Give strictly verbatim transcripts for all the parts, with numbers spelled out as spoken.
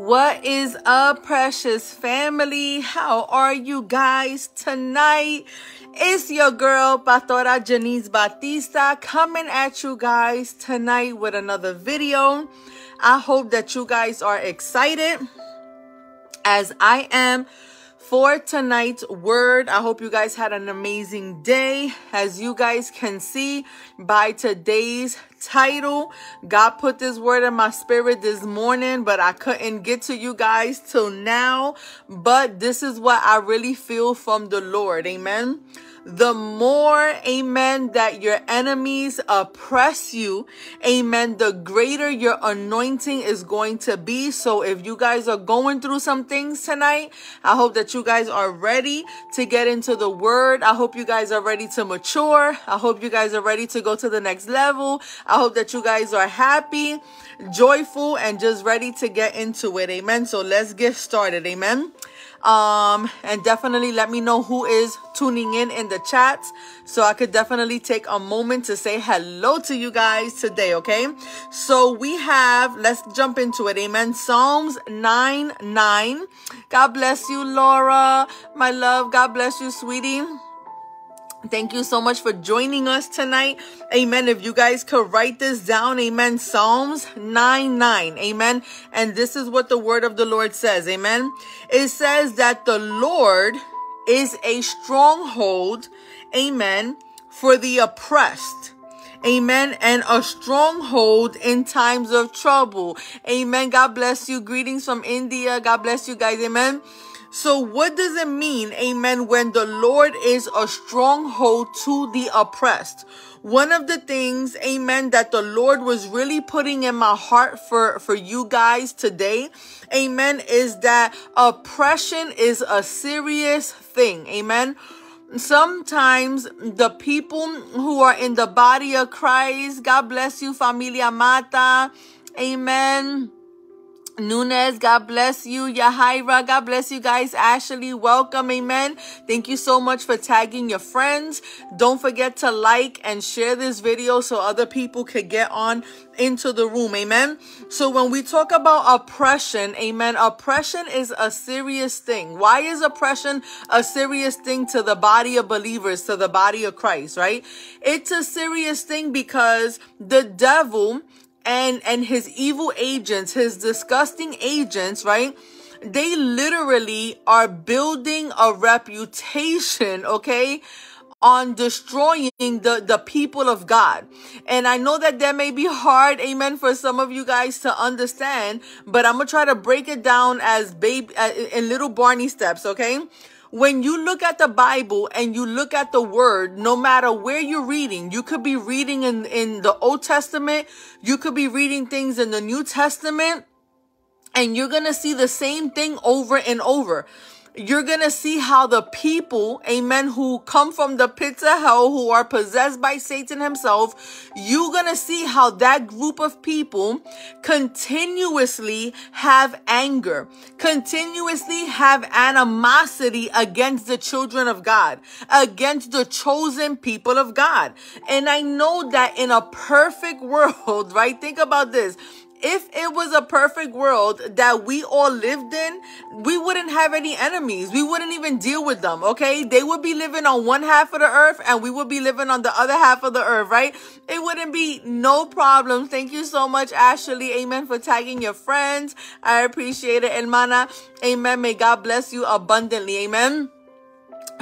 What is up, precious family? How are you guys tonight? It's your girl, Pastora Janice Batista, coming at you guys tonight with another video. I hope that you guys are excited as I am for tonight's word. I hope you guys had an amazing day. As you guys can see by today's title, God put this word in my spirit this morning, but I couldn't get to you guys till now. But this is what I really feel from the Lord. Amen. The more, amen, that your enemies oppress you, amen, the greater your anointing is going to be. So if you guys are going through some things tonight, I hope that you guys are ready to get into the word. I hope you guys are ready to mature. I hope you guys are ready to go to the next level. I hope that you guys are happy, joyful, and just ready to get into it. Amen. So let's get started. Amen. Um, and definitely let me know who is tuning in in the chat, so I could definitely take a moment to say hello to you guys today, okay? So we have, let's jump into it, amen. Psalms nine nine. God bless you, Laura, my love. God bless you, sweetie. Thank you so much for joining us tonight. Amen. If you guys could write this down. Amen. Psalms nine nine. Amen. And this is what the word of the Lord says. Amen. It says that the Lord is a stronghold. Amen. For the oppressed. Amen. And a stronghold in times of trouble. Amen. God bless you. Greetings from India. God bless you guys. Amen. So what does it mean, amen, when the Lord is a stronghold to the oppressed? One of the things, amen, that the Lord was really putting in my heart for, for you guys today, amen, is that oppression is a serious thing, amen. Sometimes the people who are in the body of Christ, God bless you, Familia Mata, amen. Nunez, God bless you. Yahira, God bless you guys. Ashley, welcome. Amen. Thank you so much for tagging your friends. Don't forget to like and share this video so other people could get on into the room. Amen. So when we talk about oppression, amen, oppression is a serious thing. Why is oppression a serious thing to the body of believers, to the body of Christ, right? It's a serious thing because the devil And, and his evil agents, his disgusting agents, right? They literally are building a reputation, okay, on destroying the, the people of God. And I know that that may be hard, amen, for some of you guys to understand, but I'm going to try to break it down as baby, uh, in little Barney steps, okay? When you look at the Bible and you look at the word, no matter where you're reading, you could be reading in, in the Old Testament, you could be reading things in the New Testament, and you're going to see the same thing over and over. You're going to see how the people, amen, who come from the pits of hell, who are possessed by Satan himself, you're going to see how that group of people continuously have anger, continuously have animosity against the children of God, against the chosen people of God. And I know that in a perfect world, right? Think about this. If it was a perfect world that we all lived in, we wouldn't have any enemies. We wouldn't even deal with them, okay? They would be living on one half of the earth and we would be living on the other half of the earth, right? It wouldn't be no problem. Thank you so much, Ashley. Amen, for tagging your friends. I appreciate it, hermana. Amen. May God bless you abundantly. Amen.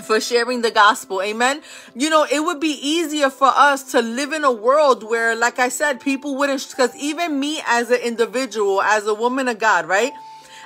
For sharing the gospel. Amen. You know, it would be easier for us to live in a world where, like I said, people wouldn't, because even me as an individual, as a woman of God, right?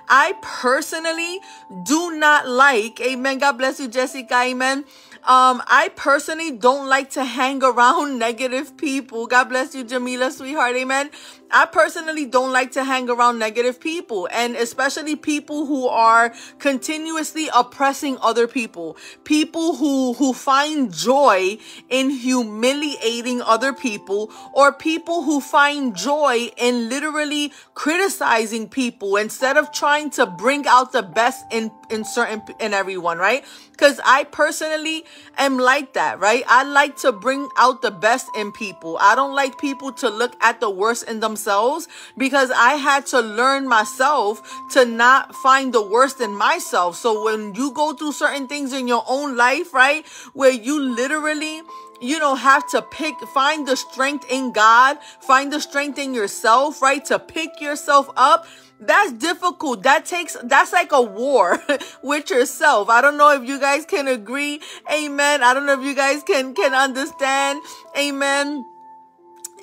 I personally do not like, amen. God bless you, Jessica. Amen. Um, I personally don't like to hang around negative people. God bless you, Jamila, sweetheart. Amen. I personally don't like to hang around negative people, and especially people who are continuously oppressing other people, people who, who find joy in humiliating other people, or people who find joy in literally criticizing people instead of trying to bring out the best in, in certain, in everyone, right? Because I personally am like that, right? I like to bring out the best in people. I don't like people to look at the worst in themselves, because I had to learn myself to not find the worst in myself. So when you go through certain things in your own life, right, where you literally, you know, have to pick, find the strength in God, find the strength in yourself, right, to pick yourself up. That's difficult. That takes, that's like a war with yourself. I don't know if you guys can agree. Amen. I don't know if you guys can, can understand. Amen.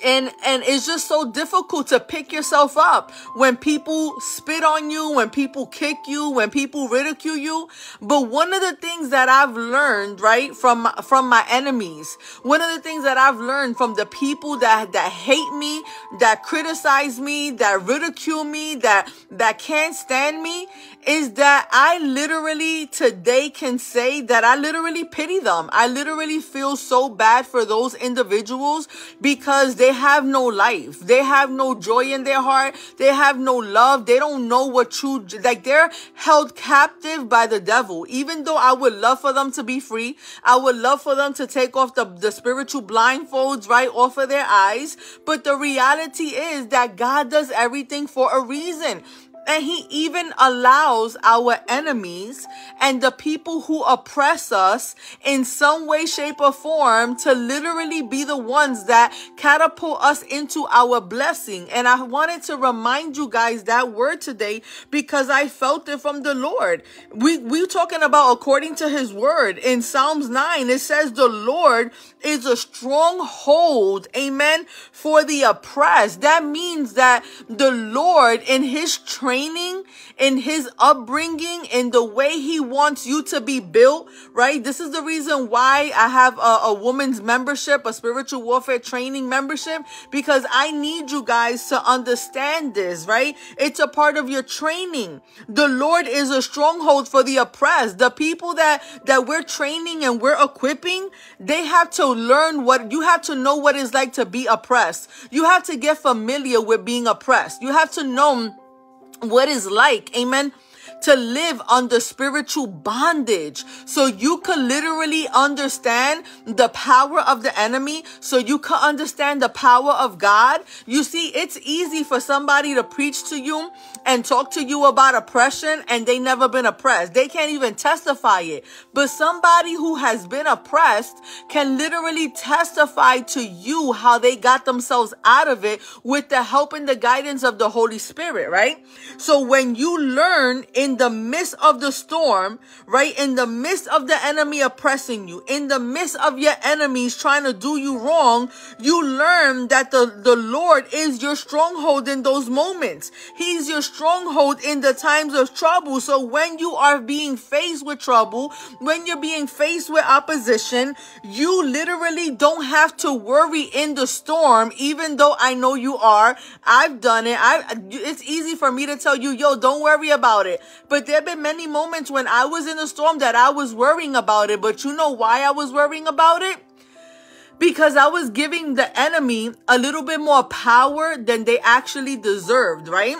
And, and it's just so difficult to pick yourself up when people spit on you, when people kick you, when people ridicule you. But one of the things that I've learned, right, from, from my enemies, one of the things that I've learned from the people that, that hate me, that criticize me, that ridicule me, that, that can't stand me, is that I literally today can say that I literally pity them. I literally feel so bad for those individuals, because they They have no life. They have no joy in their heart. They have no love. They don't know what true, like, they're held captive by the devil. Even though I would love for them to be free, I would love for them to take off the, the spiritual blindfolds right off of their eyes. But the reality is that God does everything for a reason. And he even allows our enemies and the people who oppress us in some way, shape, or form to literally be the ones that catapult us into our blessing. And I wanted to remind you guys that word today, because I felt it from the Lord. We, we're talking about according to his word. In Psalms nine, it says the Lord is a stronghold, amen, for the oppressed. That means that the Lord, in his training, in his upbringing, in the way he wants you to be built, right? This is the reason why I have a, a woman's membership, a spiritual warfare training membership, because I need you guys to understand this, right? It's a part of your training. The Lord is a stronghold for the oppressed. The people that, that we're training and we're equipping, they have to learn what, you have to know what it's like to be oppressed. You have to get familiar with being oppressed. You have to know what is like, amen, to live under spiritual bondage, so you could literally understand the power of the enemy, so you could understand the power of God. You see, it's easy for somebody to preach to you and talk to you about oppression, and they never been oppressed. They can't even testify it. But somebody who has been oppressed can literally testify to you how they got themselves out of it with the help and the guidance of the Holy Spirit, right? So when you learn in the midst of the storm, right, in the midst of the enemy oppressing you, in the midst of your enemies trying to do you wrong, you learn that the, the Lord is your stronghold in those moments. He's your stronghold in the times of trouble. So when you are being faced with trouble, when you're being faced with opposition, you literally don't have to worry in the storm, even though I know you are. I've done it. I, it's easy for me to tell you, yo, don't worry about it. But there have been many moments when I was in a storm that I was worrying about it. But you know why I was worrying about it? Because I was giving the enemy a little bit more power than they actually deserved, right?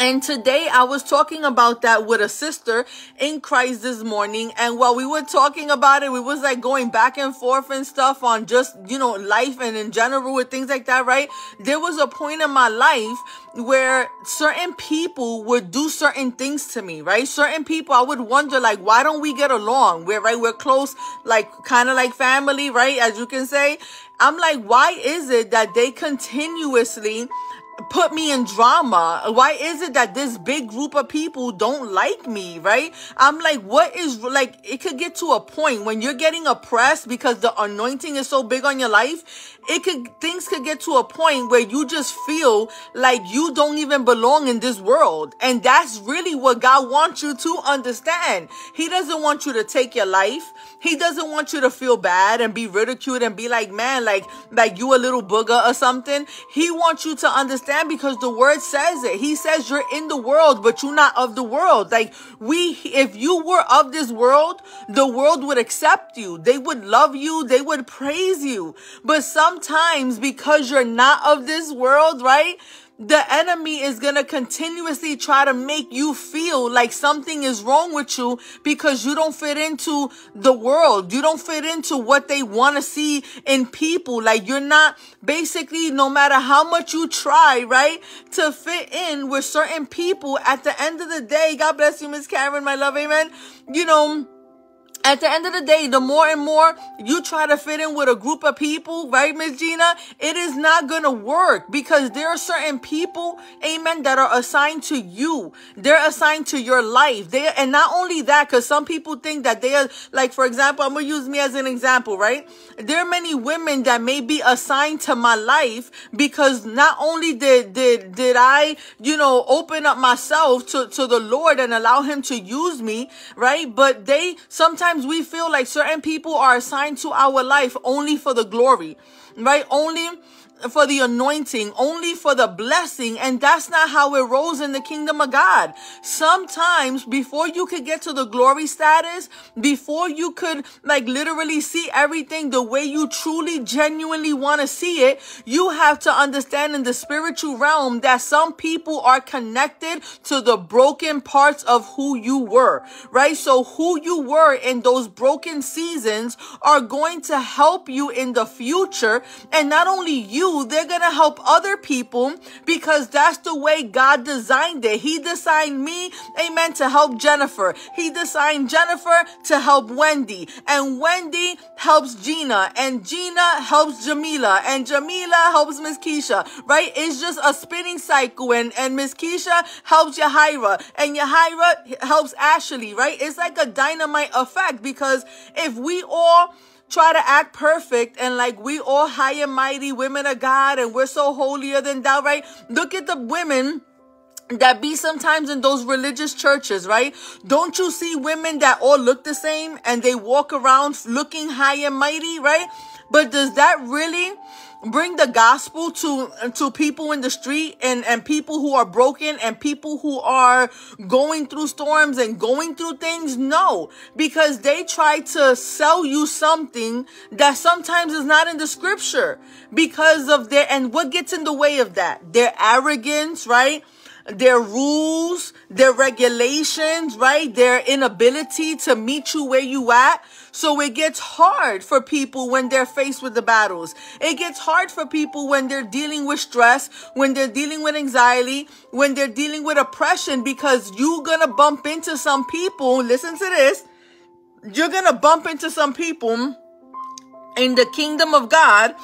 And today I was talking about that with a sister in Christ this morning. And while we were talking about it, we was like going back and forth and stuff on just, you know, life and in general with things like that, right? There was a point in my life where certain people would do certain things to me, right? Certain people, I would wonder, like, why don't we get along? We're, right, we're close, like, kind of like family, right? As you can say. I'm like, why is it that they continuously put me in drama? Why is it that this big group of people don't like me, right? I'm like, what is, like, it could get to a point when you're getting oppressed because the anointing is so big on your life. It could, things could get to a point where you just feel like you don't even belong in this world. And that's really what God wants you to understand. He doesn't want you to take your life. He doesn't want you to feel bad and be ridiculed and be like, man, like, like you a little booger or something. He wants you to understand, because the word says it. He says you're in the world, but you're not of the world. Like, we, if you were of this world, the world would accept you. They would love you. They would praise you. But sometimes because you're not of this world, right? The enemy is going to continuously try to make you feel like something is wrong with you because you don't fit into the world. You don't fit into what they want to see in people. Like, you're not, basically, no matter how much you try, right, to fit in with certain people, at the end of the day, God bless you, Miss Karen, my love, amen, you know, at the end of the day, the more and more you try to fit in with a group of people, right, Miss Gina, it is not going to work because there are certain people, amen, that are assigned to you. They're assigned to your life. They, and not only that, because some people think that they are, like, for example, I'm going to use me as an example, right? There are many women that may be assigned to my life because not only did, did, did I, you know, open up myself to, to the Lord and allow him to use me, right? But they, sometimes we feel like certain people are assigned to our life only for the glory, right? Only for the anointing, only for the blessing. And that's not how it rolls in the kingdom of God. Sometimes before you could get to the glory status, before you could, like, literally see everything the way you truly, genuinely want to see it, you have to understand in the spiritual realm that some people are connected to the broken parts of who you were, right? So who you were in those broken seasons are going to help you in the future. And not only you, they're going to help other people because that's the way God designed it. He designed me, amen, to help Jennifer. He designed Jennifer to help Wendy. And Wendy helps Gina. And Gina helps Jamila. And Jamila helps Miss Keisha, right? It's just a spinning cycle. And, and Miss Keisha helps Yahira. And Yahira helps Ashley, right? It's like a dynamite effect because if we all try to act perfect and like we all high and mighty women of God and we're so holier than thou, right? Look at the women that be sometimes in those religious churches, right? Don't you see women that all look the same and they walk around looking high and mighty, right? But does that really bring the gospel to to people in the street and, and people who are broken and people who are going through storms and going through things? No, because they try to sell you something that sometimes is not in the scripture because of their, and what gets in the way of that? Their arrogance, right? Their rules, their regulations, right? Their inability to meet you where you at. So it gets hard for people when they're faced with the battles. It gets hard for people when they're dealing with stress, when they're dealing with anxiety, when they're dealing with oppression, because you're going to bump into some people. Listen to this. You're going to bump into some people in the kingdom of God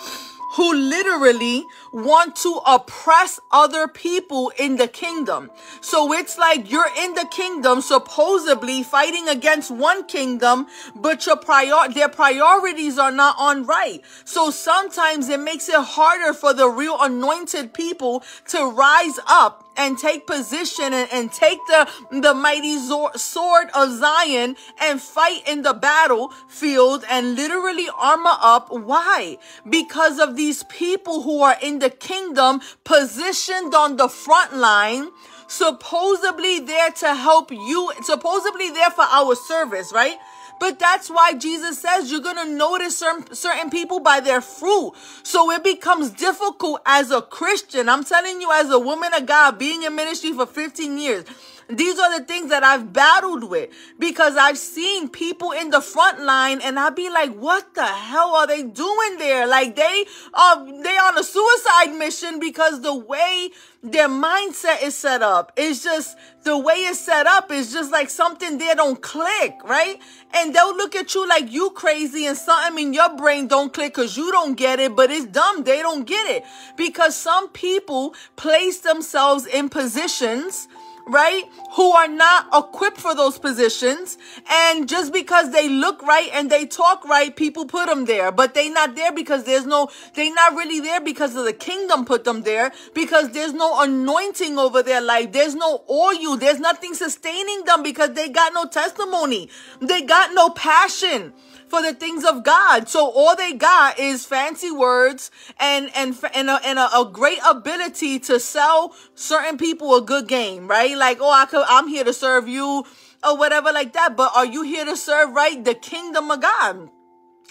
who literally want to oppress other people in the kingdom. So it's like you're in the kingdom, supposedly fighting against one kingdom, but your prior their priorities are not on right. So sometimes it makes it harder for the real anointed people to rise up and take position and, and take the, the mighty sword of Zion and fight in the battlefield and literally armor up. Why? Because of these people who are in the kingdom positioned on the front line, supposedly there to help you, supposedly there for our service, right? But that's why Jesus says you're going to notice certain, certain people by their fruit. So it becomes difficult as a Christian. I'm telling you, as a woman of God, being in ministry for fifteen years, these are the things that I've battled with because I've seen people in the front line and I'll be like, what the hell are they doing there? Like they are, they on a suicide mission because the way their mindset is set up, it's just the way it's set up is just like something there don't click, right? And they'll look at you like you crazy and something in your brain don't click because you don't get it, but it's dumb. They don't get it because some people place themselves in positions, right, who are not equipped for those positions, and just because they look right and they talk right, people put them there, but they not there because there's no, they not really there because of the kingdom put them there, because there's no anointing over their life, there's no oil, there's nothing sustaining them because they got no testimony, they got no passion for the things of God. So all they got is fancy words and and and, a, and a, a great ability to sell certain people a good game, right? Like, oh, I could, I'm here to serve you or whatever like that. But are you here to serve, right, the kingdom of God?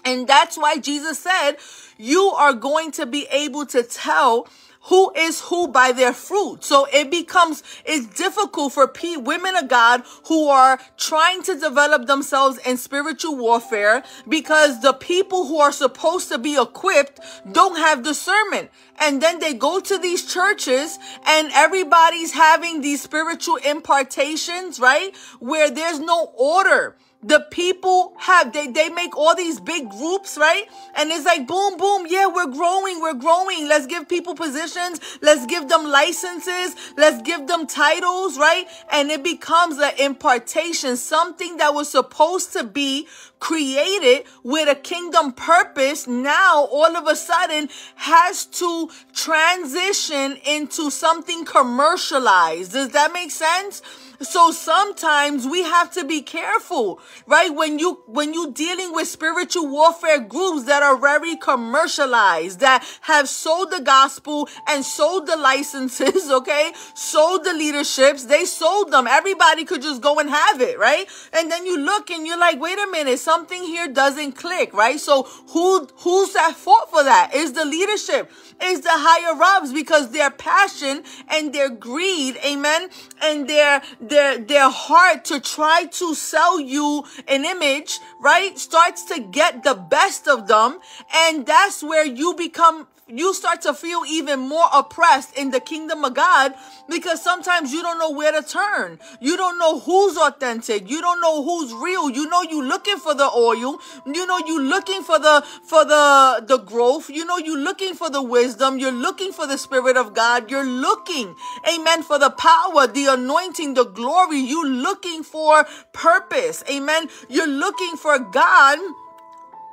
And that's why Jesus said, you are going to be able to tell who is who by their fruit. So it becomes, it's difficult for P, women of God who are trying to develop themselves in spiritual warfare because the people who are supposed to be equipped don't have discernment. And then they go to these churches and everybody's having these spiritual impartations, right? Where there's no order. The people have, they, they make all these big groups, right? And it's like, boom, boom, yeah, we're growing, we're growing. Let's give people positions. Let's give them licenses. Let's give them titles, right? And it becomes an impartation, something that was supposed to be created with a kingdom purpose now all of a sudden has to transition into something commercialized. Does that make sense? So sometimes we have to be careful, right? When you, when you dealing with spiritual warfare groups that are very commercialized, that have sold the gospel and sold the licenses, okay? Sold the leaderships. They sold them. Everybody could just go and have it, right? And then you look and you're like, wait a minute, something here doesn't click, right? So who, who's at fault for that? Is the leadership, is the higher ups, because their passion and their greed, amen, and their, Their, their heart to try to sell you an image, right, starts to get the best of them. And that's where you become, you start to feel even more oppressed in the kingdom of God, because sometimes you don't know where to turn. You don't know who's authentic. You don't know who's real. You know you're looking for the oil. You know you're looking for the, for the, the growth. You know you're looking for the wisdom. You're looking for the Spirit of God. You're looking, amen, for the power, the anointing, the glory. You're looking for purpose, amen. You're looking for God,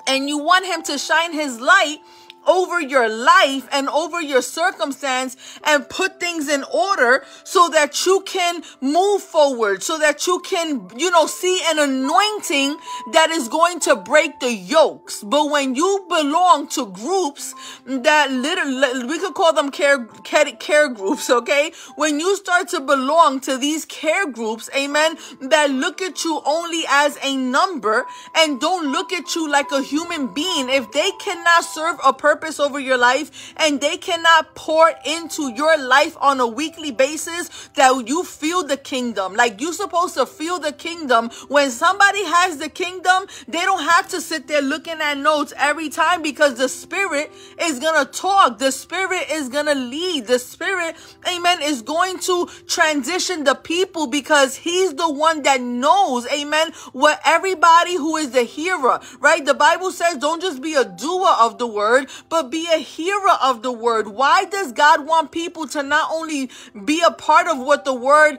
and you want Him to shine His light over your life and over your circumstance and put things in order so that you can move forward, so that you can, you know, see an anointing that is going to break the yokes. But when you belong to groups that literally, we could call them care, care, care groups, okay? When you start to belong to these care groups, amen, that look at you only as a number and don't look at you like a human being, if they cannot serve a person purpose over your life and they cannot pour into your life on a weekly basis that you feel the kingdom. Like, you're supposed to feel the kingdom. When somebody has the kingdom, they don't have to sit there looking at notes every time, because the Spirit is gonna talk, the Spirit is gonna lead, the Spirit, amen, is going to transition the people, because He's the one that knows, amen, what everybody who is the hearer, right? The Bible says don't just be a doer of the word, but be a hearer of the word. Why does God want people to not only be a part of what the word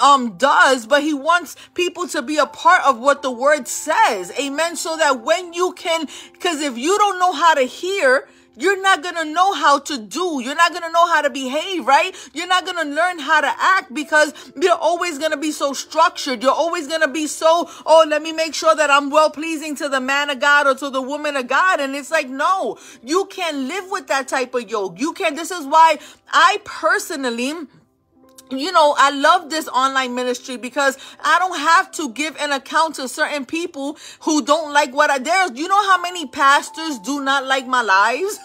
um, does, but He wants people to be a part of what the word says? Amen. So that when you can, because if you don't know how to hear, you're not going to know how to do. You're not going to know how to behave, right? You're not going to learn how to act, because you're always going to be so structured. You're always going to be so, oh, let me make sure that I'm well-pleasing to the man of God or to the woman of God. And it's like, no, you can't live with that type of yoke. You can't. This is why I personally, you know, I love this online ministry, because I don't have to give an account to certain people who don't like what I, there's, you know how many pastors do not like my lives?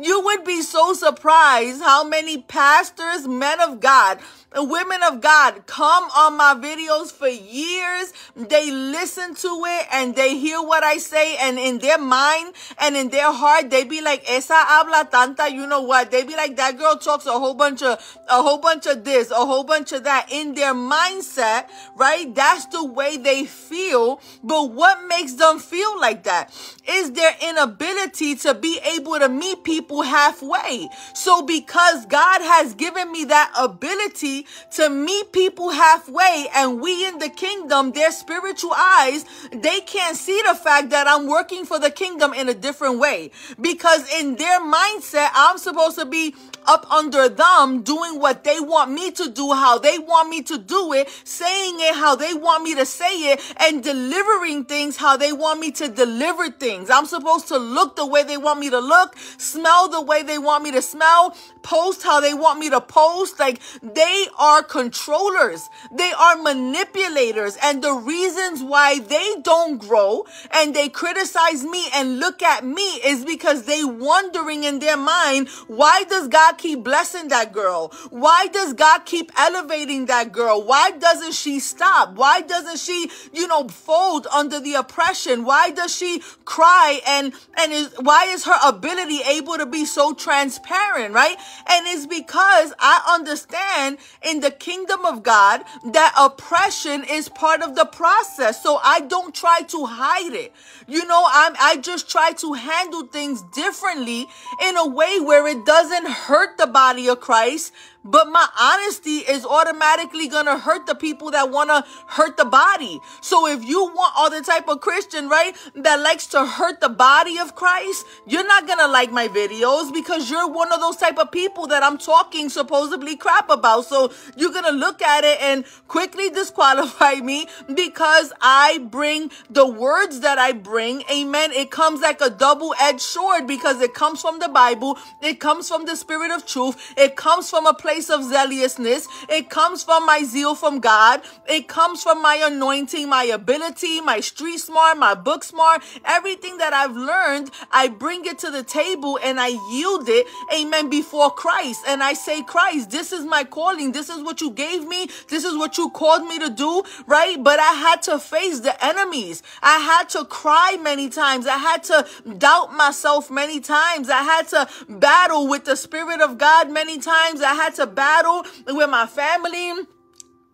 You would be so surprised how many pastors, men of God, women of God come on my videos for years. They listen to it and they hear what I say, and in their mind and in their heart, they be like, esa habla tanta, you know what? They be like, that girl talks a whole bunch of, a whole bunch of this, a whole bunch of that. In their mindset, right? That's the way they feel. But what makes them feel like that is their inability to be able to meet people halfway. So because God has given me that ability to meet people halfway, and we in the kingdom, their spiritual eyes, they can't see the fact that I'm working for the kingdom in a different way, because in their mindset, I'm supposed to be up under them doing what they want me to to do how they want me to do it, saying it how they want me to say it, and delivering things how they want me to deliver things. I'm supposed to look the way they want me to look, smell the way they want me to smell, post how they want me to post. Like, they are controllers. They are manipulators. And the reasons why they don't grow and they criticize me and look at me is because they wondering in their mind, why does God keep blessing that girl? Why does God keep elevating that girl? Why doesn't she stop? Why doesn't she, you know, fold under the oppression? Why does she cry? And, and is, why is her ability able to be so transparent, right? And it's because I understand in the kingdom of God that oppression is part of the process. So I don't try to hide it. You know, I'm, I just try to handle things differently in a way where it doesn't hurt the body of Christ, but my honesty is automatically going to hurt the people that want to hurt the body. So if you want all the type of Christian, right, that likes to hurt the body of Christ, you're not going to like my videos because you're one of those type of people that I'm talking supposedly crap about. So you're going to look at it and quickly disqualify me because I bring the words that I bring. Amen. It comes like a double-edged sword because it comes from the Bible. It comes from the Spirit of truth. It comes from a place of zealousness. It comes from my zeal from God. It comes from my anointing, my ability, my street smart, my book smart, everything that I've learned. I bring it to the table and I yield it, amen, before Christ. And I say, Christ, this is my calling. This is what you gave me. This is what you called me to do, right? But I had to face the enemies. I had to cry many times. I had to doubt myself many times. I had to battle with the Spirit of God many times. I had to to battle with my family,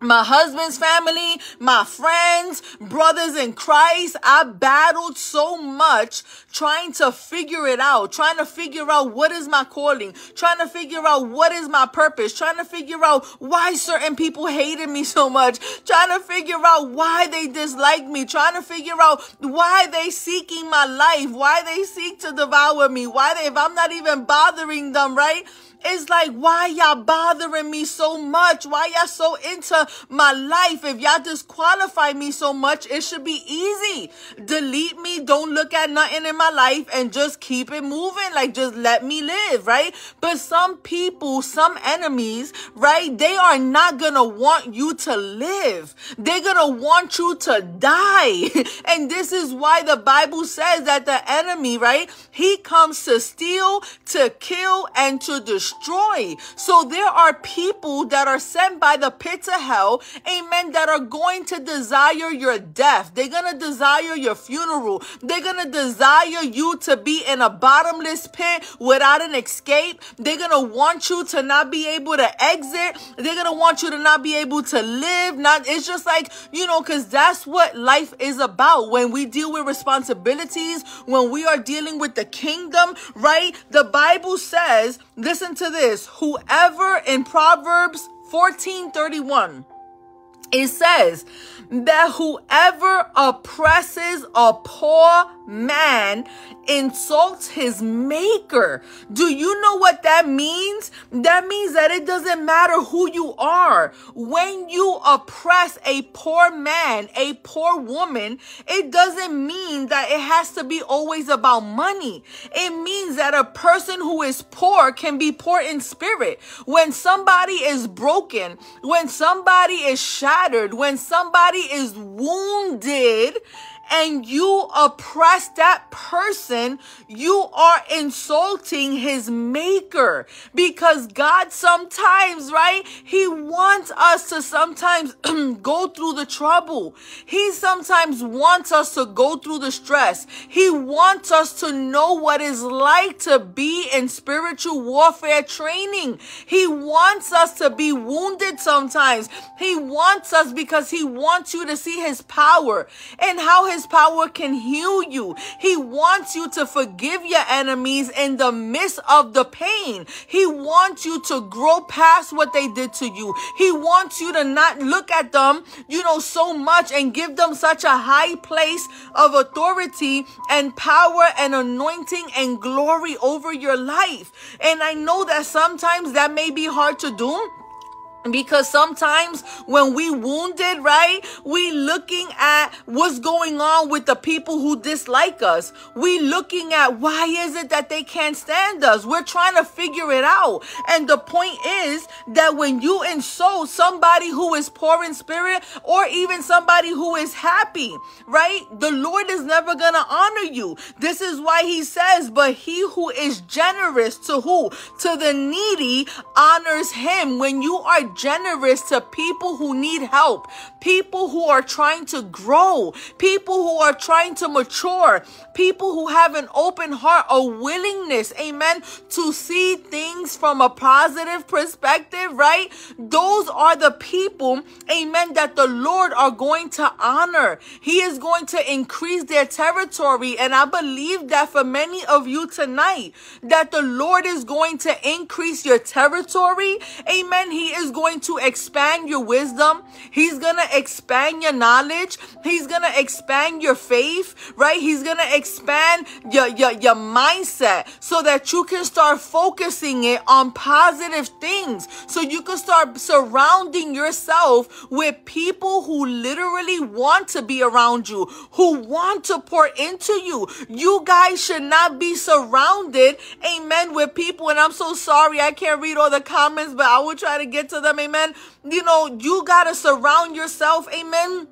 my husband's family, my friends, brothers in Christ. I battled so much trying to figure it out, trying to figure out what is my calling, trying to figure out what is my purpose, trying to figure out why certain people hated me so much, trying to figure out why they disliked me, trying to figure out why they seeking my life, why they seek to devour me, why they, if I'm not even bothering them, right? It's like, why y'all bothering me so much? Why y'all so into my life? If y'all disqualify me so much, it should be easy. Delete me. Don't look at nothing in my life and just keep it moving. Like, just let me live, right? But some people, some enemies, right? They are not going to want you to live. They're going to want you to die. And this is why the Bible says that the enemy, right? He comes to steal, to kill, and to destroy. Destroy. So there are people that are sent by the pits of hell, amen, that are going to desire your death. They're going to desire your funeral. They're going to desire you to be in a bottomless pit without an escape. They're going to want you to not be able to exit. They're going to want you to not be able to live. Not, it's just like, you know, because that's what life is about. When we deal with responsibilities, when we are dealing with the kingdom, right? The Bible says, listen to this, whoever in Proverbs fourteen thirty-one, it says that whoever oppresses a poor man insults his maker. Do you know what that means? That means that it doesn't matter who you are. When you oppress a poor man, a poor woman, it doesn't mean that it has to be always about money. It means that a person who is poor can be poor in spirit. When somebody is broken, when somebody is shattered, when somebody is wounded, and you oppress that person, you are insulting his maker. Because God sometimes, right, he wants us to sometimes go through the trouble. He sometimes wants us to go through the stress. He wants us to know what it's like to be in spiritual warfare training. He wants us to be wounded sometimes. He wants us because he wants you to see his power and how his His power can heal you. He wants you to forgive your enemies in the midst of the pain. He wants you to grow past what they did to you. He wants you to not look at them, you know, so much and give them such a high place of authority and power and anointing and glory over your life. And I know that sometimes that may be hard to do. Because sometimes when we wounded, right, we looking at what's going on with the people who dislike us. We looking at why is it that they can't stand us. We're trying to figure it out. And the point is that when you insult somebody who is poor in spirit or even somebody who is happy, right, the Lord is never going to honor you. This is why he says, but he who is generous to who? To the needy honors him. When you are generous to people who need help, people who are trying to grow, people who are trying to mature, people who have an open heart, a willingness, amen, to see things from a positive perspective, right? Those are the people, amen, that the Lord are going to honor. He is going to increase their territory. And I believe that for many of you tonight, that the Lord is going to increase your territory, amen. He is going going to expand your wisdom. He's going to expand your knowledge. He's going to expand your faith, right? He's going to expand your, your, your mindset so that you can start focusing it on positive things. So you can start surrounding yourself with people who literally want to be around you, who want to pour into you. You guys should not be surrounded, amen, with people. And I'm so sorry, I can't read all the comments, but I will try to get to them. Amen. You know, you got to surround yourself, amen,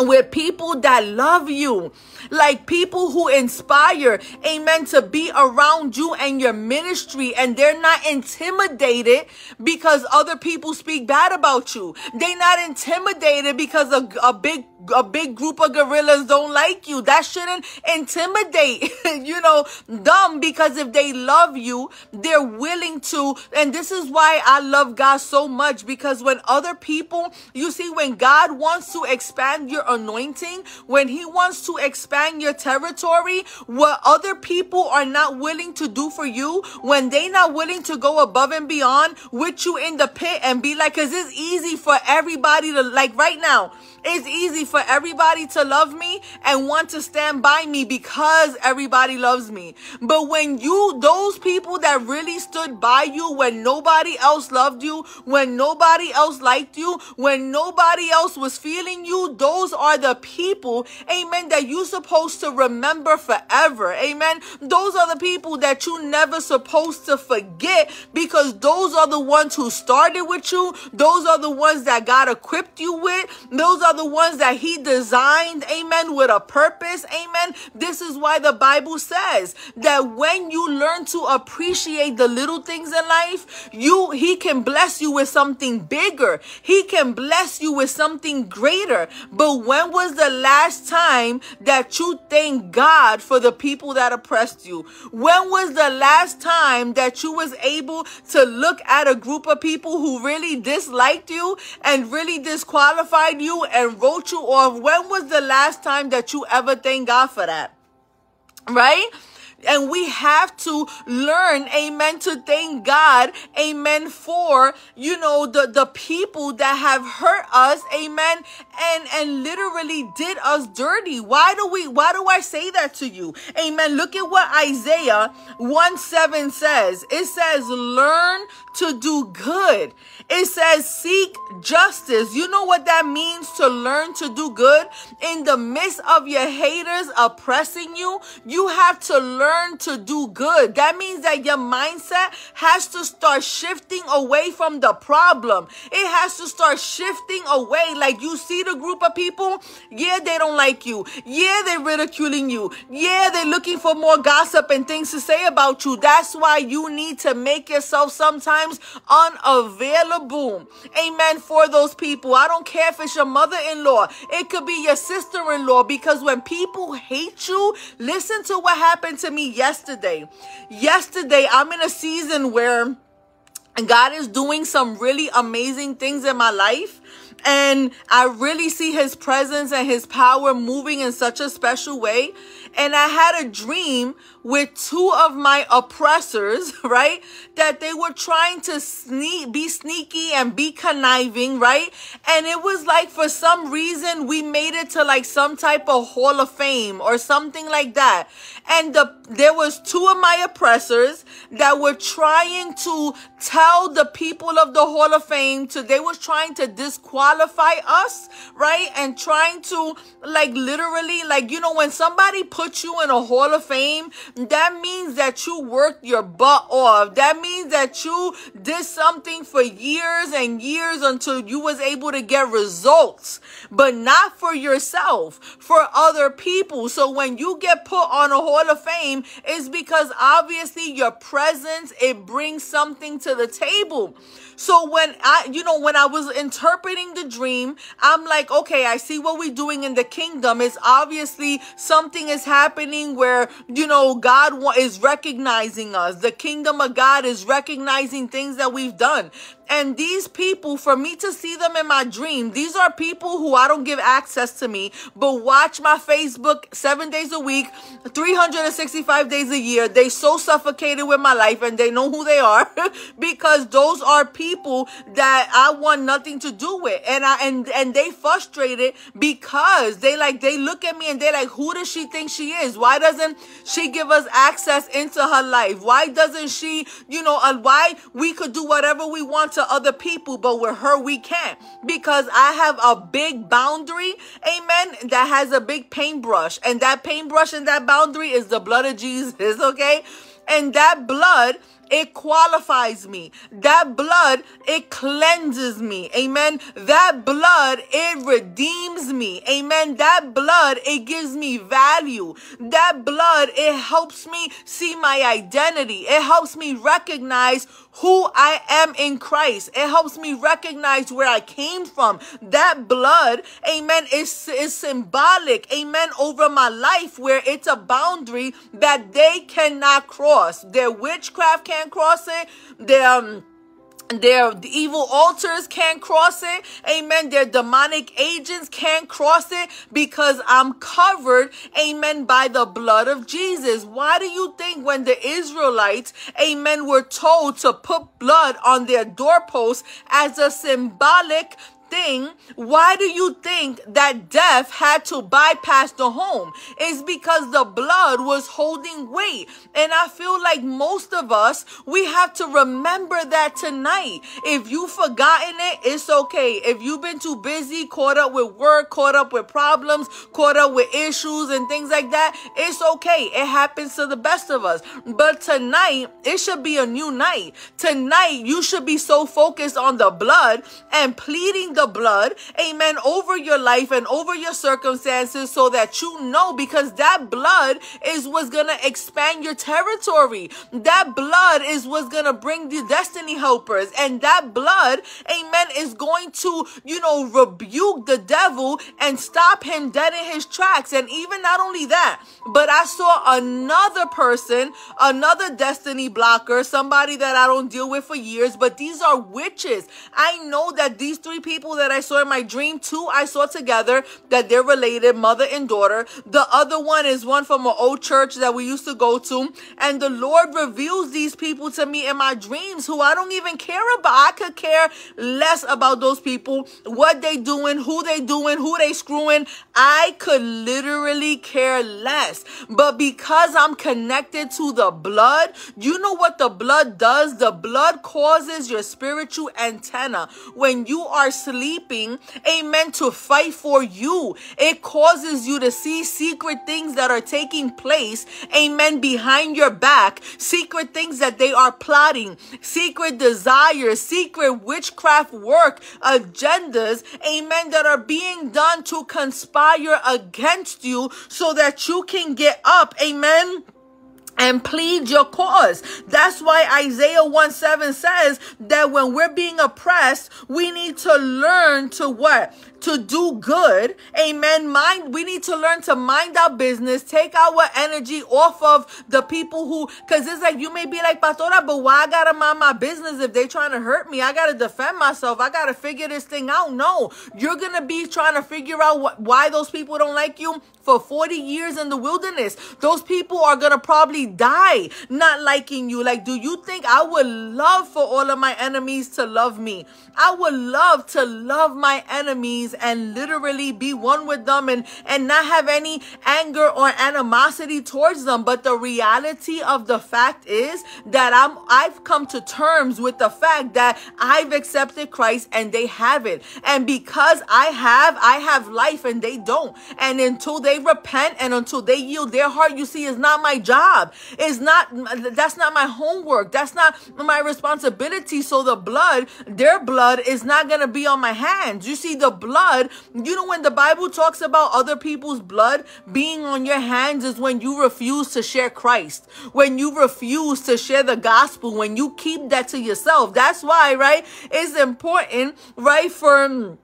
with people that love you, like people who inspire, amen, to be around you and your ministry, and they're not intimidated because other people speak bad about you. They're not intimidated because a, a big a big group of gorillas don't like you. That shouldn't intimidate, you know, them, because if they love you, they're willing to. And this is why I love God so much, because when other people, you see, when God wants to expand your anointing, when he wants to expand your territory, what other people are not willing to do for you, when they not willing to go above and beyond with you in the pit and be like, because it's easy for everybody to, like right now, it's easy for everybody to love me and want to stand by me because everybody loves me. But when you, those people that really stood by you when nobody else loved you, when nobody else liked you, when nobody else was feeling you, those are the people, amen, that you're supposed to remember forever, amen. Those are the people that you never supposed to forget, because those are the ones who started with you. Those are the ones that God equipped you with. Those are the ones that he designed, amen, with a purpose, amen. This is why the Bible says that when you learn to appreciate the little things in life, you he can bless you with something bigger. He can bless you with something greater. But when was the last time that you thanked God for the people that oppressed you? When was the last time that you was able to look at a group of people who really disliked you and really disqualified you and wrote you off? When was the last time that you ever thanked God for that? Right? And we have to learn, amen, to thank God, amen, for, you know, the, the people that have hurt us, amen, and, and literally did us dirty. Why do we, why do I say that to you? Amen. Look at what Isaiah one seven says. It says, learn to do good. It says, seek justice. You know what that means to learn to do good? In the midst of your haters oppressing you, you have to learn Learn to do good. That means that your mindset has to start shifting away from the problem. It has to start shifting away. Like, you see the group of people, yeah, they don't like you. Yeah, they're ridiculing you. Yeah, they're looking for more gossip and things to say about you. That's why you need to make yourself sometimes unavailable, amen, for those people. I don't care if it's your mother-in-law. It could be your sister-in-law, because when people hate you, listen to what happened to me yesterday. Yesterday, I'm in a season where God is doing some really amazing things in my life. And I really see his presence and his power moving in such a special way. And I had a dream with two of my oppressors, right? That they were trying to sneak, be sneaky and be conniving, right? And it was like, for some reason, we made it to like some type of Hall of Fame or something like that. And the, there was two of my oppressors that were trying to tell the people of the Hall of Fame to, they were trying to disqualify us, right? And trying to like literally, like, you know, when somebody puts you in a Hall of Fame, that means that you worked your butt off. That means that you did something for years and years until you was able to get results, but not for yourself, for other people. So when you get put on a Hall of Fame, it's because obviously your presence, it brings something to the table. So when I, you know, when I was interpreting the dream, I'm like, okay, I see what we're doing in the kingdom. It's obviously something is happening where, you know, God is recognizing us. The kingdom of God is recognizing things that we've done. And these people, for me to see them in my dream, these are people who I don't give access to me, but watch my Facebook seven days a week, three hundred sixty-five days a year. They so suffocated with my life and they know who they are because those are people that I want nothing to do with. And I, and, and they frustrated because they like, they look at me and they're like, who does she think she is? Why doesn't she give us access into her life? Why doesn't she, you know, uh, why we could do whatever we want to other people, but with her we can't, because I have a big boundary, amen, that has a big paintbrush, and that paintbrush and that boundary is the blood of Jesus, okay? And that blood, it qualifies me. That blood, it cleanses me. Amen. That blood, it redeems me. Amen. That blood, it gives me value. That blood, it helps me see my identity. It helps me recognize who I am in Christ. It helps me recognize where I came from. That blood, amen, is, is symbolic, amen, over my life, where it's a boundary that they cannot cross. Their witchcraft can't cross it. They um Their evil altars can't cross it. Amen. Their demonic agents can't cross it, because I'm covered, amen, by the blood of Jesus. Why do you think when the Israelites, amen, were told to put blood on their doorposts as a symbolic thing, why do you think that death had to bypass the home? It's because the blood was holding weight. And I feel like most of us, we have to remember that tonight. If you've forgotten it, it's okay. If you've been too busy, caught up with work, caught up with problems, caught up with issues and things like that, it's okay. It happens to the best of us. But tonight, it should be a new night. Tonight, you should be so focused on the blood and pleading the The blood, amen, over your life and over your circumstances, so that you know, because that blood is what's gonna expand your territory. That blood is what's gonna bring the destiny helpers, and that blood, amen, is going to, you know, rebuke the devil and stop him dead in his tracks. And even not only that, but I saw another person, another destiny blocker, somebody that I don't deal with for years, but these are witches. I know that these three people that I saw in my dream, two I saw together, that they're related, mother and daughter. The other one is one from an old church that we used to go to, and the Lord reveals these people to me in my dreams, who I don't even care about. I could care less about those people, what they doing, who they doing, who they screwing. I could literally care less, but because I'm connected to the blood, you know what the blood does? The blood causes your spiritual antenna, when you are sleeping sleeping, amen, to fight for you. It causes you to see secret things that are taking place, amen, behind your back, secret things that they are plotting, secret desires, secret witchcraft work, agendas, amen, that are being done to conspire against you, so that you can get up, amen, and plead your cause. That's why Isaiah one seven says that when we're being oppressed, we need to learn to what? to do good. Amen. Mind, we need to learn to mind our business, take our energy off of the people who, because it's like, you may be like, Pastora, but why I gotta mind my business if they trying to hurt me? I gotta defend myself. I gotta figure this thing out. No, you're gonna be trying to figure out what, why those people don't like you for forty years in the wilderness. Those people are gonna probably die not liking you. Like, do you think I would love for all of my enemies to love me? I would love to love my enemies and literally be one with them and, and not have any anger or animosity towards them. But the reality of the fact is that I'm, I've come to terms with the fact that I've accepted Christ and they haven't. And because I have, I have life and they don't. And until they repent and until they yield their heart, you see, it's not my job. It's not, that's not my homework. That's not my responsibility. So the blood, their blood is not going to be on my hands. You see, the blood Blood, you know, when the Bible talks about other people's blood being on your hands is when you refuse to share Christ, when you refuse to share the gospel, when you keep that to yourself. That's why, right, it's important, right, for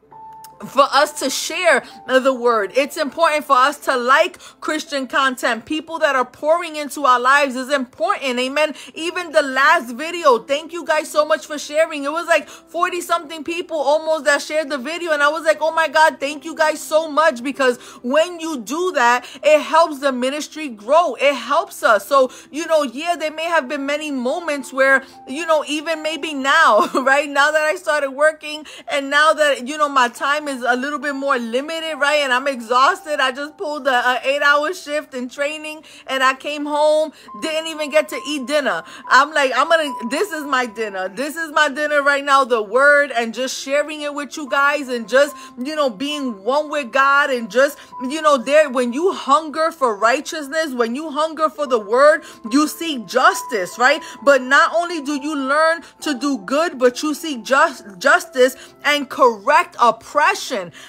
for us to share the word. It's important for us to like Christian content. People that are pouring into our lives is important. Amen. Even the last video, thank you guys so much for sharing. It was like forty something people almost that shared the video. And I was like, oh my God, thank you guys so much. Because when you do that, it helps the ministry grow. It helps us. So, you know, yeah, there may have been many moments where, you know, even maybe now, right now that I started working and now that, you know, my time is a little bit more limited, right? And I'm exhausted. I just pulled a, a eight hour shift in training and I came home, didn't even get to eat dinner. I'm like, I'm gonna, this is my dinner. This is my dinner right now, the word, and just sharing it with you guys and just, you know, being one with God and just, you know, there, when you hunger for righteousness, when you hunger for the word, you seek justice, right? But not only do you learn to do good, but you seek just, justice and correct oppression.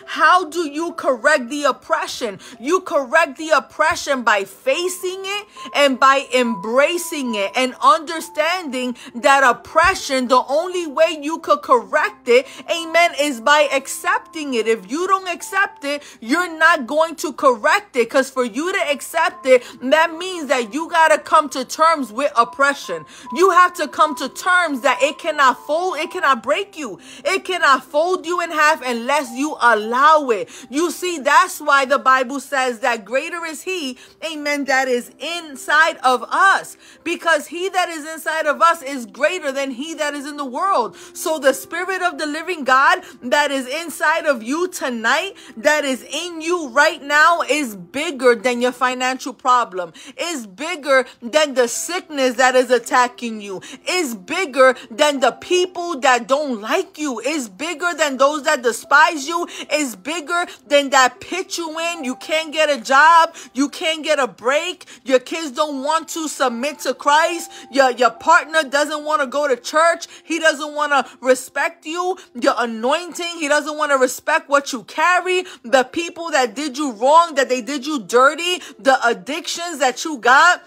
How do you correct the oppression? You correct the oppression by facing it and by embracing it and understanding that oppression, the only way you could correct it, amen, is by accepting it. If you don't accept it, you're not going to correct it, because for you to accept it, that means that you got to come to terms with oppression. You have to come to terms that it cannot fold, it cannot break you. It cannot fold you in half unless you you allow it. You see, that's why the Bible says that greater is he, amen, that is inside of us, because he that is inside of us is greater than he that is in the world. So the spirit of the living God that is inside of you tonight, that is in you right now, is bigger than your financial problem, is bigger than the sickness that is attacking you, is bigger than the people that don't like you, is bigger than those that despise you, you is bigger than that pit you in. You can't get a job, you can't get a break, your kids don't want to submit to Christ, your, your partner doesn't want to go to church, he doesn't want to respect you, your anointing, he doesn't want to respect what you carry, the people that did you wrong, that they did you dirty, the addictions that you got,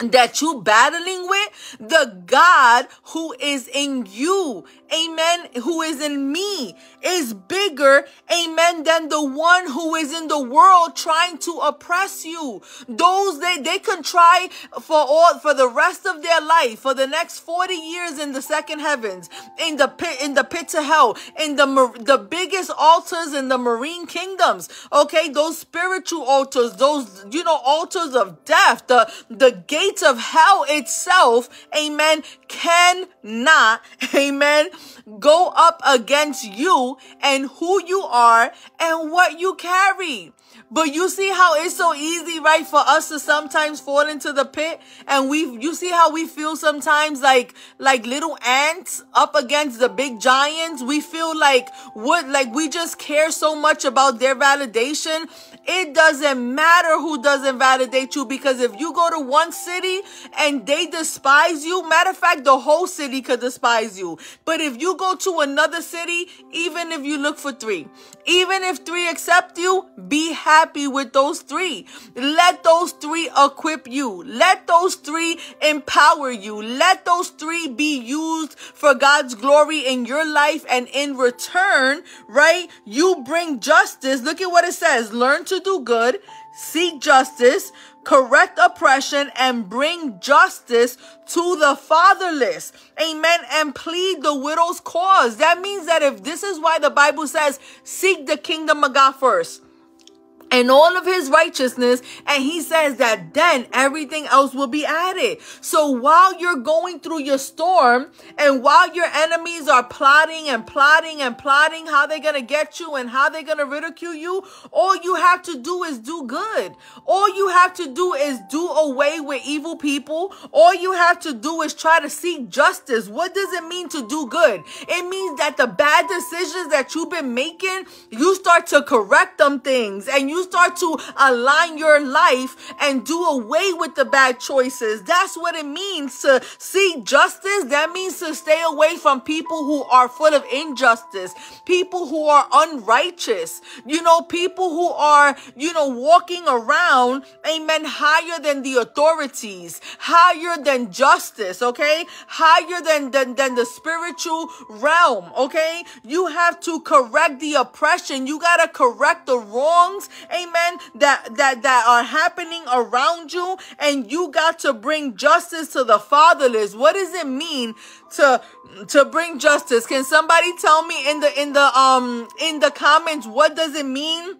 that you battling with, the God who is in you, amen, who is in me, is bigger, amen, than the one who is in the world trying to oppress you. Those, they, they can try for all, for the rest of their life, for the next forty years in the second heavens, in the pit, in the pit to hell, in the, the biggest altars in the marine kingdoms, okay, those spiritual altars, those, you know, altars of death, the, the gates of hell itself, amen, cannot, amen, go up against you and who you are and what you carry. But you see how it's so easy, right, for us to sometimes fall into the pit, and we, you see how we feel sometimes like, like little ants up against the big giants. We feel like, what, like we just care so much about their validation It doesn't matter who doesn't validate you, because if you go to one city and they despise you, matter of fact, the whole city could despise you. But if you go to another city, even if you look for three, even if three accept you, be happy with those three. Let those three equip you. Let those three empower you. Let those three be used for God's glory in your life, and in return, right, you bring justice. Look at what it says. Learn to do good, seek justice, correct oppression, and bring justice to the fatherless. Amen. And plead the widow's cause. That means that if this is why the Bible says, seek the kingdom of God first and all of his righteousness, and he says that then everything else will be added. So while you're going through your storm, and while your enemies are plotting and plotting and plotting how they're going to get you and how they're going to ridicule you, all you have to do is do good. All you have to do is do away with evil people. All you have to do is try to seek justice. What does it mean to do good? It means that the bad decisions that you've been making, you start to correct them things, and you start to align your life and do away with the bad choices. That's what it means to seek justice. That means to stay away from people who are full of injustice, people who are unrighteous, you know, people who are, you know, walking around, amen, higher than the authorities, higher than justice, okay, higher than, than, than the spiritual realm, okay? You have to correct the oppression. You got to correct the wrongs, amen, that, that, that are happening around you, and you got to bring justice to the fatherless. What does it mean to, to bring justice? Can somebody tell me in the, in the, um, in the comments, what does it mean?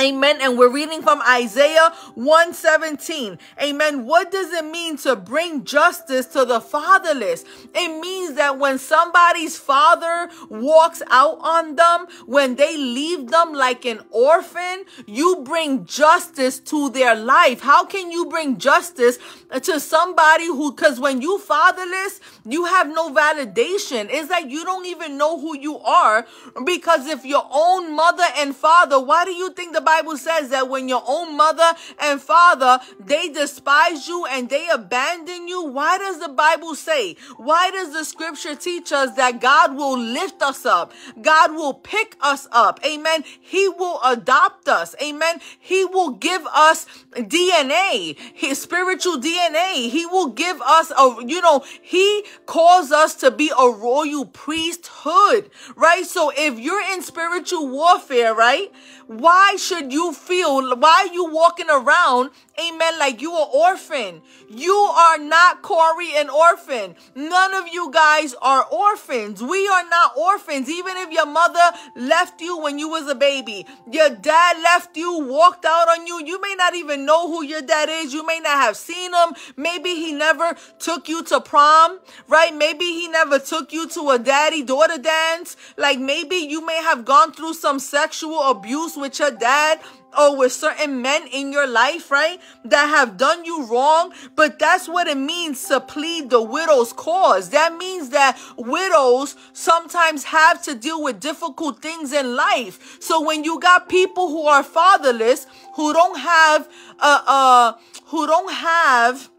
Amen. And we're reading from Isaiah one seventeen. Amen. What does it mean to bring justice to the fatherless? It means that when somebody's father walks out on them, when they leave them like an orphan, you bring justice to their life. How can you bring justice to somebody who, because when you fatherless, you have no validation. It's like you don't even know who you are, because if your own mother and father, why do you think the Bible says that when your own mother and father, they despise you and they abandon you? Why does the Bible say, why does the scripture teach us that God will lift us up? God will pick us up. Amen. He will adopt us. Amen. He will give us D N A, his spiritual D N A. He will give us, a, you know, he calls us to be a royal priesthood, right? So if you're in spiritual warfare, right, why should you feel, why are you walking around, amen, like you are orphan? You are not, Corey, an orphan. None of you guys are orphans. We are not orphans. Even if your mother left you when you was a baby, your dad left you, walked out on you, you may not even know who your dad is. You may not have seen him. Maybe he never took you to prom, right? Maybe he never took you to a daddy-daughter dance. Like maybe you may have gone through some sexual abuse with your dad, or with certain men in your life, right, that have done you wrong. But that's what it means to plead the widow's cause. That means that widows sometimes have to deal with difficult things in life. So when you got people who are fatherless, who don't have, uh, uh, who don't have,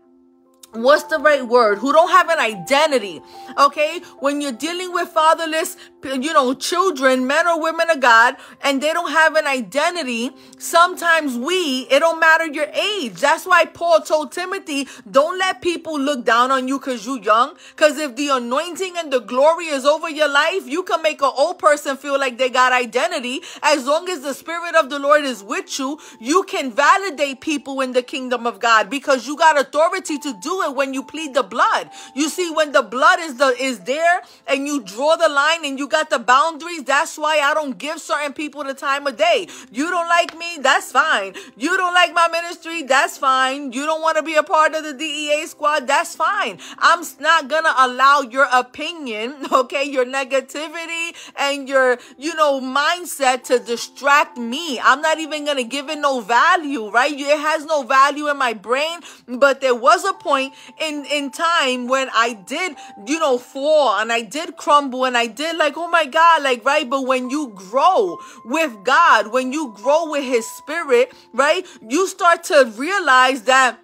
what's the right word? Who don't have an identity, okay? When you're dealing with fatherless, you know, children, men or women of God, and they don't have an identity, sometimes we, it don't matter your age. That's why Paul told Timothy, don't let people look down on you because you're young. Because if the anointing and the glory is over your life, you can make an old person feel like they got identity. As long as the Spirit of the Lord is with you, you can validate people in the kingdom of God, because you got authority to do it when you plead the blood. You see, when the blood is the is there and you draw the line and you got the boundaries, that's why I don't give certain people the time of day. You don't like me, that's fine. You don't like my ministry, that's fine. You don't want to be a part of the D E A squad, that's fine. I'm not gonna allow your opinion, okay, your negativity and your, you know, mindset to distract me. I'm not even gonna give it no value, right? It has no value in my brain. But there was a point in, in time when I did, you know, fall and I did crumble and I did like, oh my God, like, right? But when you grow with God, when you grow with his spirit, right? You start to realize that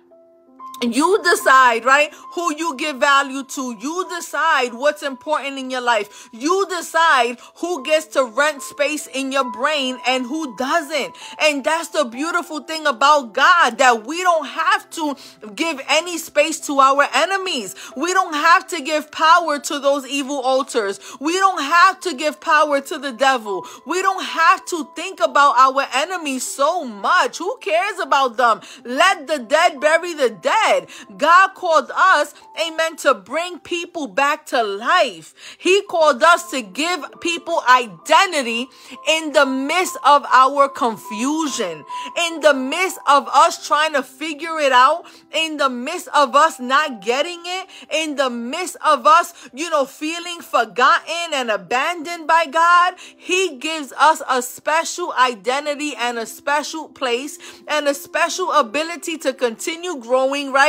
you decide, right, who you give value to. You decide what's important in your life. You decide who gets to rent space in your brain and who doesn't. And that's the beautiful thing about God, that we don't have to give any space to our enemies. We don't have to give power to those evil altars. We don't have to give power to the devil. We don't have to think about our enemies so much. Who cares about them? Let the dead bury the dead. God called us, amen, to bring people back to life. He called us to give people identity in the midst of our confusion, in the midst of us trying to figure it out, in the midst of us not getting it, in the midst of us, you know, feeling forgotten and abandoned by God. He gives us a special identity and a special place and a special ability to continue growing, right,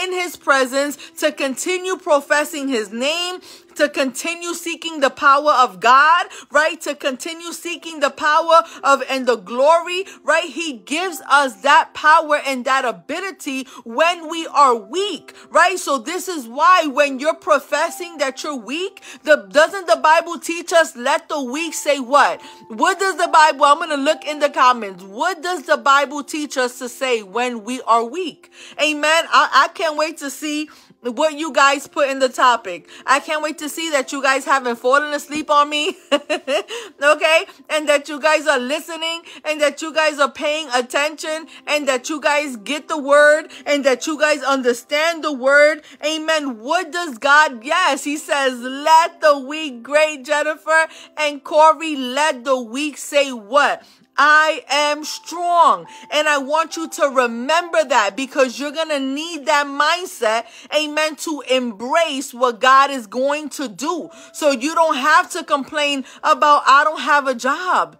in his presence, to continue professing his name, to continue seeking the power of God, right? To continue seeking the power of and the glory, right? He gives us that power and that ability when we are weak, right? So this is why when you're professing that you're weak, the, doesn't the Bible teach us, let the weak say what? What does the Bible, I'm going to look in the comments. What does the Bible teach us to say when we are weak? Amen. I, I can't wait to see what you guys put in the topic. I can't wait to see that you guys haven't fallen asleep on me, okay? And that you guys are listening, and that you guys are paying attention, and that you guys get the word, and that you guys understand the word, amen. What does God, yes, he says, let the weak, great Jennifer and Corey, let the weak say what? I am strong. And I want you to remember that, because you're going to need that mindset, amen, to embrace what God is going to do. So you don't have to complain about, I don't have a job.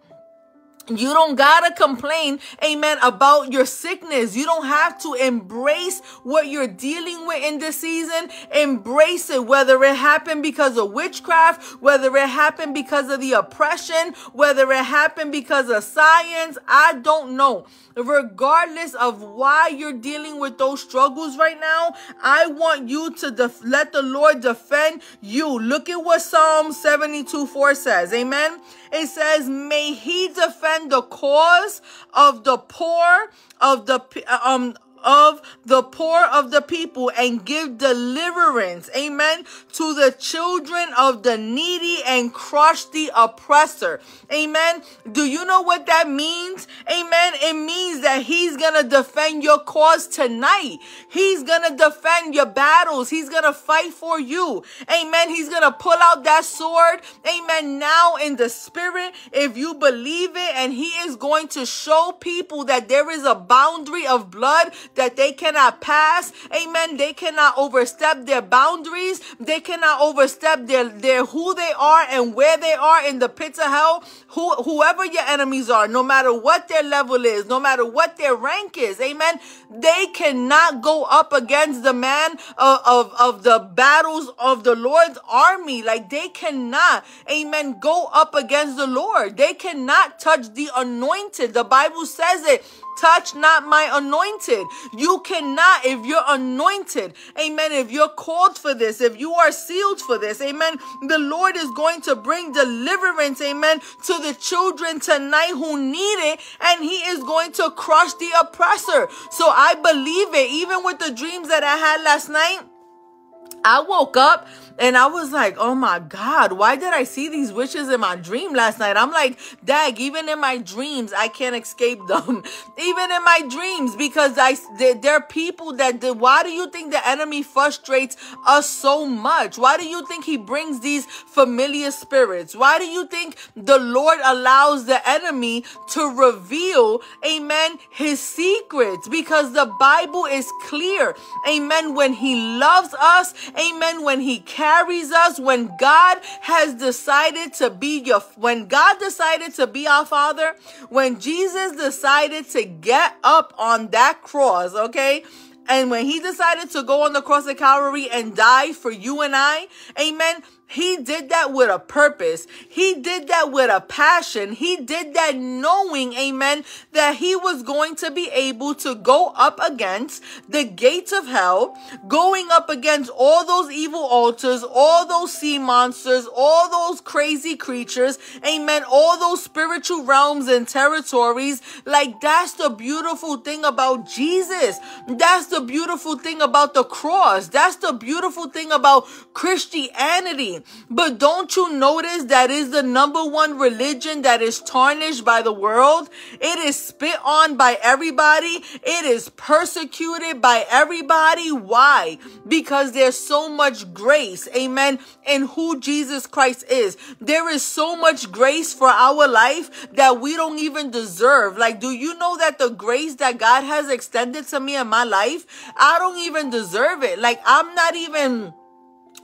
You don't gotta complain, amen, about your sickness. You don't have to embrace what you're dealing with in this season. Embrace it, whether it happened because of witchcraft, whether it happened because of the oppression, whether it happened because of science, I don't know. Regardless of why you're dealing with those struggles right now, I want you to def- let the Lord defend you. Look at what Psalm seventy-two four says, amen. It says, may he defend the cause of the poor of the um of the poor of the people, and give deliverance, amen, to the children of the needy, and crush the oppressor, amen. Do you know what that means? Amen. It means that he's going to defend your cause tonight. He's going to defend your battles. He's going to fight for you, amen. He's going to pull out that sword, amen, now in the spirit, if you believe it, and he is going to show people that there is a boundary of blood that they cannot pass, amen. They cannot overstep their boundaries. They cannot overstep their, their who they are and where they are in the pits of hell. Who, whoever your enemies are, no matter what their level is, no matter what their rank is, amen, they cannot go up against the man of, of, of the battles of the Lord's army. Like, they cannot, amen, go up against the Lord. They cannot touch the anointed. The Bible says it. Touch not my anointed. You cannot, if you're anointed, amen, if you're called for this, if you are sealed for this, amen, the Lord is going to bring deliverance, amen, to the children tonight who need it, and he is going to crush the oppressor. So I believe it, even with the dreams that I had last night. I woke up and I was like, oh my God, why did I see these witches in my dream last night? I'm like, dag, even in my dreams, I can't escape them. Even in my dreams, because I, there are people that did. Why do you think the enemy frustrates us so much? Why do you think he brings these familiar spirits? Why do you think the Lord allows the enemy to reveal, amen, his secrets? Because the Bible is clear, amen, when he loves us, amen, when he carries us, when God has decided to be your, when God decided to be our Father, when Jesus decided to get up on that cross, okay? And when he decided to go on the cross of Calvary and die for you and I, amen, he did that with a purpose. He did that with a passion. He did that knowing, amen, that he was going to be able to go up against the gates of hell, going up against all those evil altars, all those sea monsters, all those crazy creatures, amen, all those spiritual realms and territories. Like, that's the beautiful thing about Jesus. That's the beautiful thing about the cross. That's the beautiful thing about Christianity. But don't you notice that is the number one religion that is tarnished by the world? It is spit on by everybody. It is persecuted by everybody. Why? Because there's so much grace, amen, in who Jesus Christ is. There is so much grace for our life that we don't even deserve. Like, do you know that the grace that God has extended to me in my life, I don't even deserve it. Like, I'm not even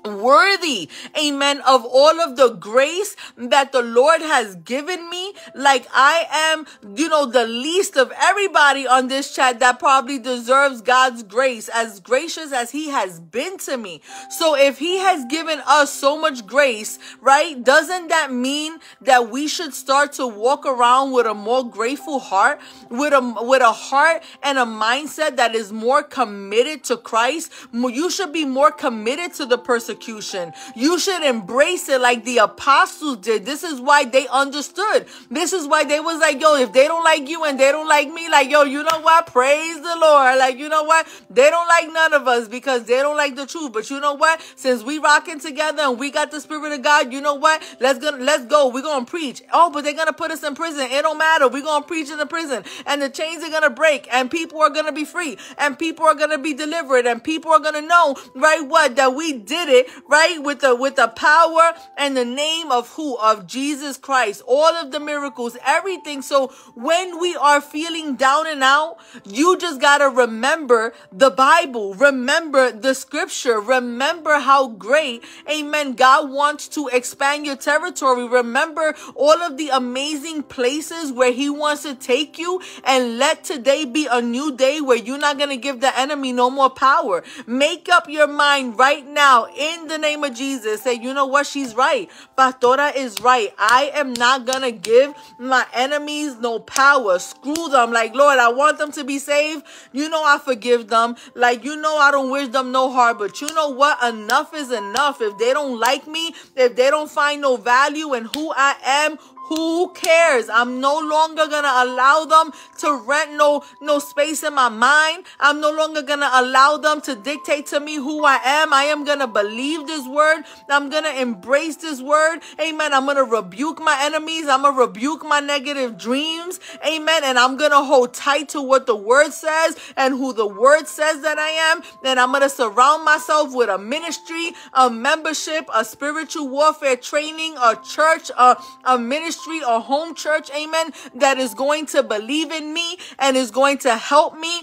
worthy, amen, of all of the grace that the Lord has given me. Like, I am, you know, the least of everybody on this chat that probably deserves God's grace, as gracious as he has been to me. So if he has given us so much grace, right, doesn't that mean that we should start to walk around with a more grateful heart, with a with a heart and a mindset that is more committed to Christ? You should be more committed to the person persecution. You should embrace it like the apostles did. This is why they understood. This is why they was like, yo, if they don't like you and they don't like me, like, yo, you know what? Praise the Lord. Like, you know what? They don't like none of us because they don't like the truth. But you know what? Since we rocking together and we got the Spirit of God, you know what? Let's go. Let's go. We're going to preach. Oh, but they're going to put us in prison. It don't matter. We're going to preach in the prison, and the chains are going to break, and people are going to be free, and people are going to be delivered, and people are going to know, right, what? That we did it, right, with the with the power and the name of who? Of Jesus Christ. All of the miracles, everything. So when we are feeling down and out, you just gotta remember the Bible, remember the scripture, remember how great, amen, God wants to expand your territory. Remember all of the amazing places where he wants to take you, and let today be a new day where you're not gonna give the enemy no more power. Make up your mind right now, in the name of Jesus. Say, you know what? She's right. Pastora is right. I am not going to give my enemies no power. Screw them. Like, Lord, I want them to be saved. You know, I forgive them. Like, you know, I don't wish them no harm. But you know what? Enough is enough. If they don't like me, if they don't find no value in who I am, who cares? I'm no longer going to allow them to rent no, no space in my mind. I'm no longer going to allow them to dictate to me who I am. I am going to believe this word. I'm going to embrace this word. Amen. I'm going to rebuke my enemies. I'm going to rebuke my negative dreams. Amen. And I'm going to hold tight to what the word says and who the word says that I am. And I'm going to surround myself with a ministry, a membership, a spiritual warfare training, a church, a, a ministry, a home church, amen, that is going to believe in me and is going to help me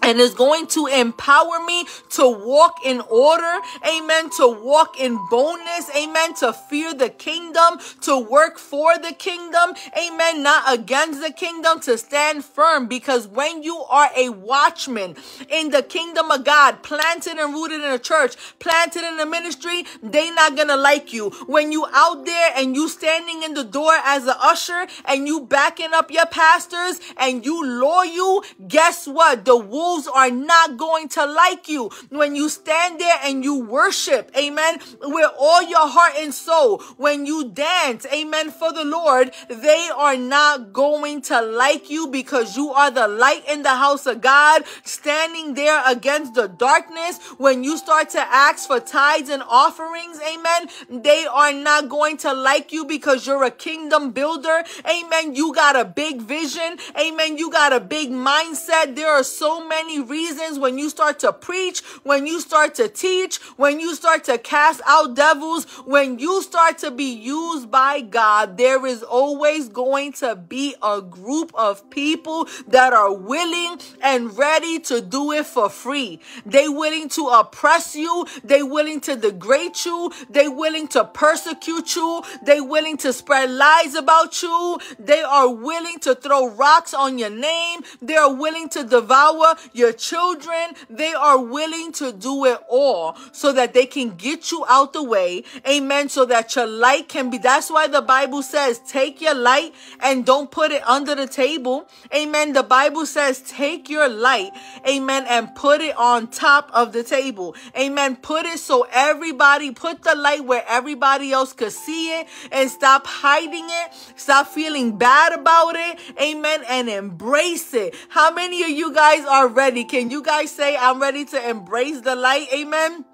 and is going to empower me to walk in order, amen, to walk in boldness, amen, to fear the kingdom, to work for the kingdom, amen, not against the kingdom, to stand firm. Because when you are a watchman in the kingdom of God, planted and rooted in a church, planted in a ministry, they not gonna like you. When you out there and you standing in the door as an usher and you backing up your pastors and you loyal, guess what? The wolf are not going to like you. When you stand there and you worship, amen, with all your heart and soul, when you dance, amen, for the Lord, they are not going to like you, because you are the light in the house of God, standing there against the darkness. When you start to ask for tithes and offerings, amen, they are not going to like you, because you're a kingdom builder, amen. You got a big vision, amen. You got a big mindset. There are so many many reasons. When you start to preach, when you start to teach, when you start to cast out devils, when you start to be used by God, there is always going to be a group of people that are willing and ready to do it for free. They willing to oppress you. They willing to degrade you. They willing to persecute you. They willing to spread lies about you. They are willing to throw rocks on your name. They are willing to devour Your children, they are willing to do it all so that they can get you out the way. Amen. So that your light can be. That's why the Bible says, take your light and don't put it under the table. Amen. The Bible says, take your light. Amen. And put it on top of the table. Amen. Put it so everybody, put the light where everybody else could see it, and stop hiding it. Stop feeling bad about it. Amen. And embrace it. How many of you guys are ready? Can you guys say, I'm ready to embrace the light? Amen.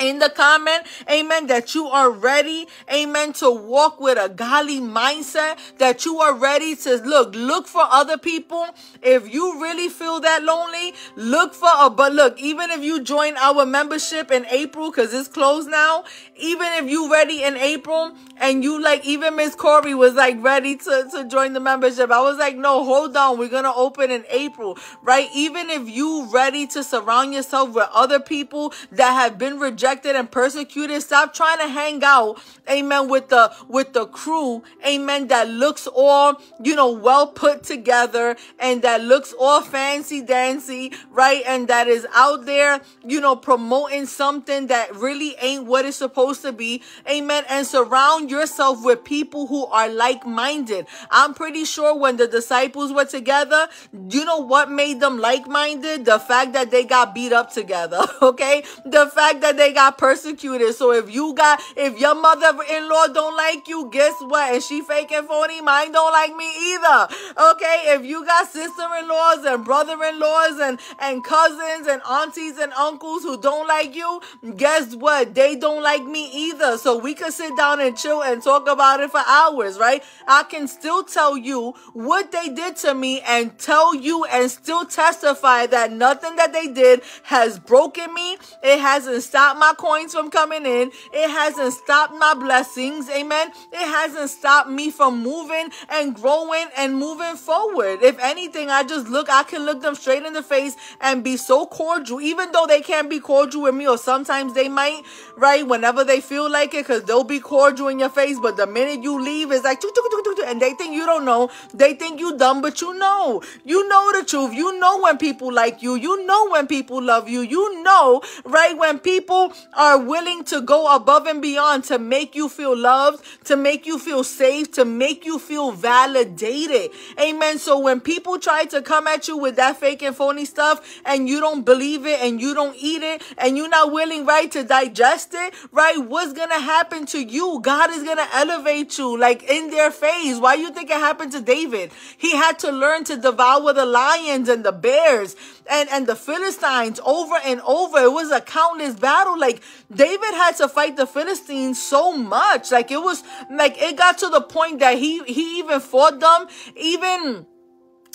In the comment, amen, that you are ready, amen, to walk with a godly mindset, that you are ready to look, look for other people. If you really feel that lonely, look for a, but look, even if you join our membership in April, because it's closed now, even if you ready in April, and you like, even Miss Corey was like ready to, to join the membership. I was like, no, hold on, we're going to open in April, right? Even if you ready to surround yourself with other people that have been rejected, and persecuted, stop trying to hang out, amen, with the with the crew, amen, that looks all, you know, well put together, and that looks all fancy dancy, right, and that is out there, you know, promoting something that really ain't what it's supposed to be, amen, and surround yourself with people who are like-minded. I'm pretty sure when the disciples were together, you know what made them like-minded? The fact that they got beat up together, okay? The fact that they got persecuted. So if you got, if your mother-in-law don't like you, guess what? And she fake and phony, mine don't like me either. Okay, if you got sister-in-laws and brother-in-laws and and cousins and aunties and uncles who don't like you, guess what? They don't like me either. So we could sit down and chill and talk about it for hours, right? I can still tell you what they did to me and tell you and still testify that nothing that they did has broken me. It hasn't stopped my coins from coming in. It hasn't stopped my blessings. Amen. It hasn't stopped me from moving and growing and moving forward. If anything, I just look, I can look them straight in the face and be so cordial, even though they can't be cordial with me, or sometimes they might, right? Whenever they feel like it, because they'll be cordial in your face. But the minute you leave, it's like, and they think you don't know. They think you dumb, but you know, you know the truth. You know when people like you, you know when people love you, you know, right? When people People are willing to go above and beyond to make you feel loved, to make you feel safe, to make you feel validated. Amen. So when people try to come at you with that fake and phony stuff, and you don't believe it, and you don't eat it, and you're not willing, right, to digest it, right, what's going to happen to you? God is going to elevate you, like, in their face. Why you think it happened to David? He had to learn to devour the lions and the bears and, and the Philistines over and over. It was a countless battle. Like, David had to fight the Philistines so much. Like, it was like it got to the point that he he even fought them even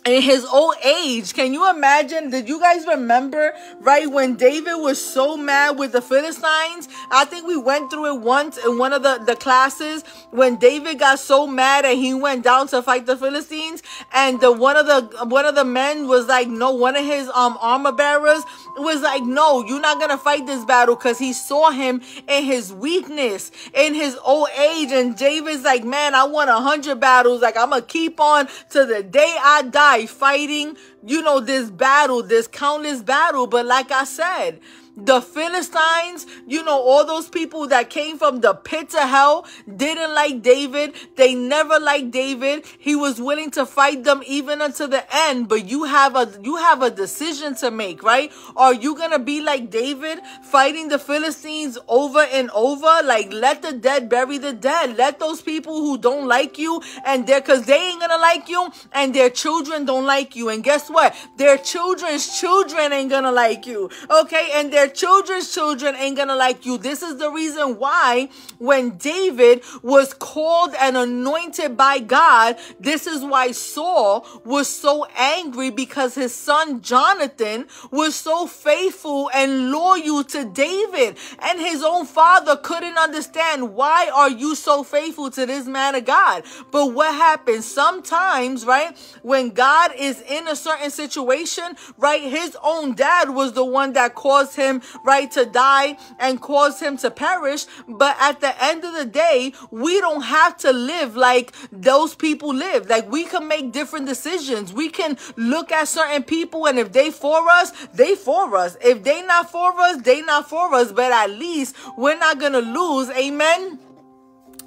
in his old age. Can you imagine? Did you guys remember, right, when David was so mad with the Philistines? I think we went through it once in one of the, the classes, when David got so mad and he went down to fight the Philistines, and the one of the one of the men was like, no, one of his um armor bearers was like, no, you're not gonna fight this battle, because he saw him in his weakness, in his old age. And David's like, man, I won a hundred battles. Like, I'm gonna keep on to the day I die fighting, you know, this battle, this countless battle. But like I said, the Philistines, you know, all those people that came from the pits of hell didn't like David. They never liked David. He was willing to fight them even until the end. But you have a, you have a decision to make, right? Are you going to be like David, fighting the Philistines over and over? Like, let the dead bury the dead. Let those people who don't like you, and they're, because they ain't going to like you, and their children don't like you. And guess what? Their children's children ain't going to like you. Okay? And their children's children ain't gonna like you. This is the reason why when David was called and anointed by God, this is why Saul was so angry, because his son Jonathan was so faithful and loyal to David, and his own father couldn't understand, why are you so faithful to this man of God? But what happens sometimes, right, when God is in a certain situation, right, his own dad was the one that caused him him, right, to die and cause him to perish. But at the end of the day, we don't have to live like those people live. Like, we can make different decisions. We can look at certain people, and if they for us, they for us. If they not for us, they not for us. But at least we're not gonna lose, amen,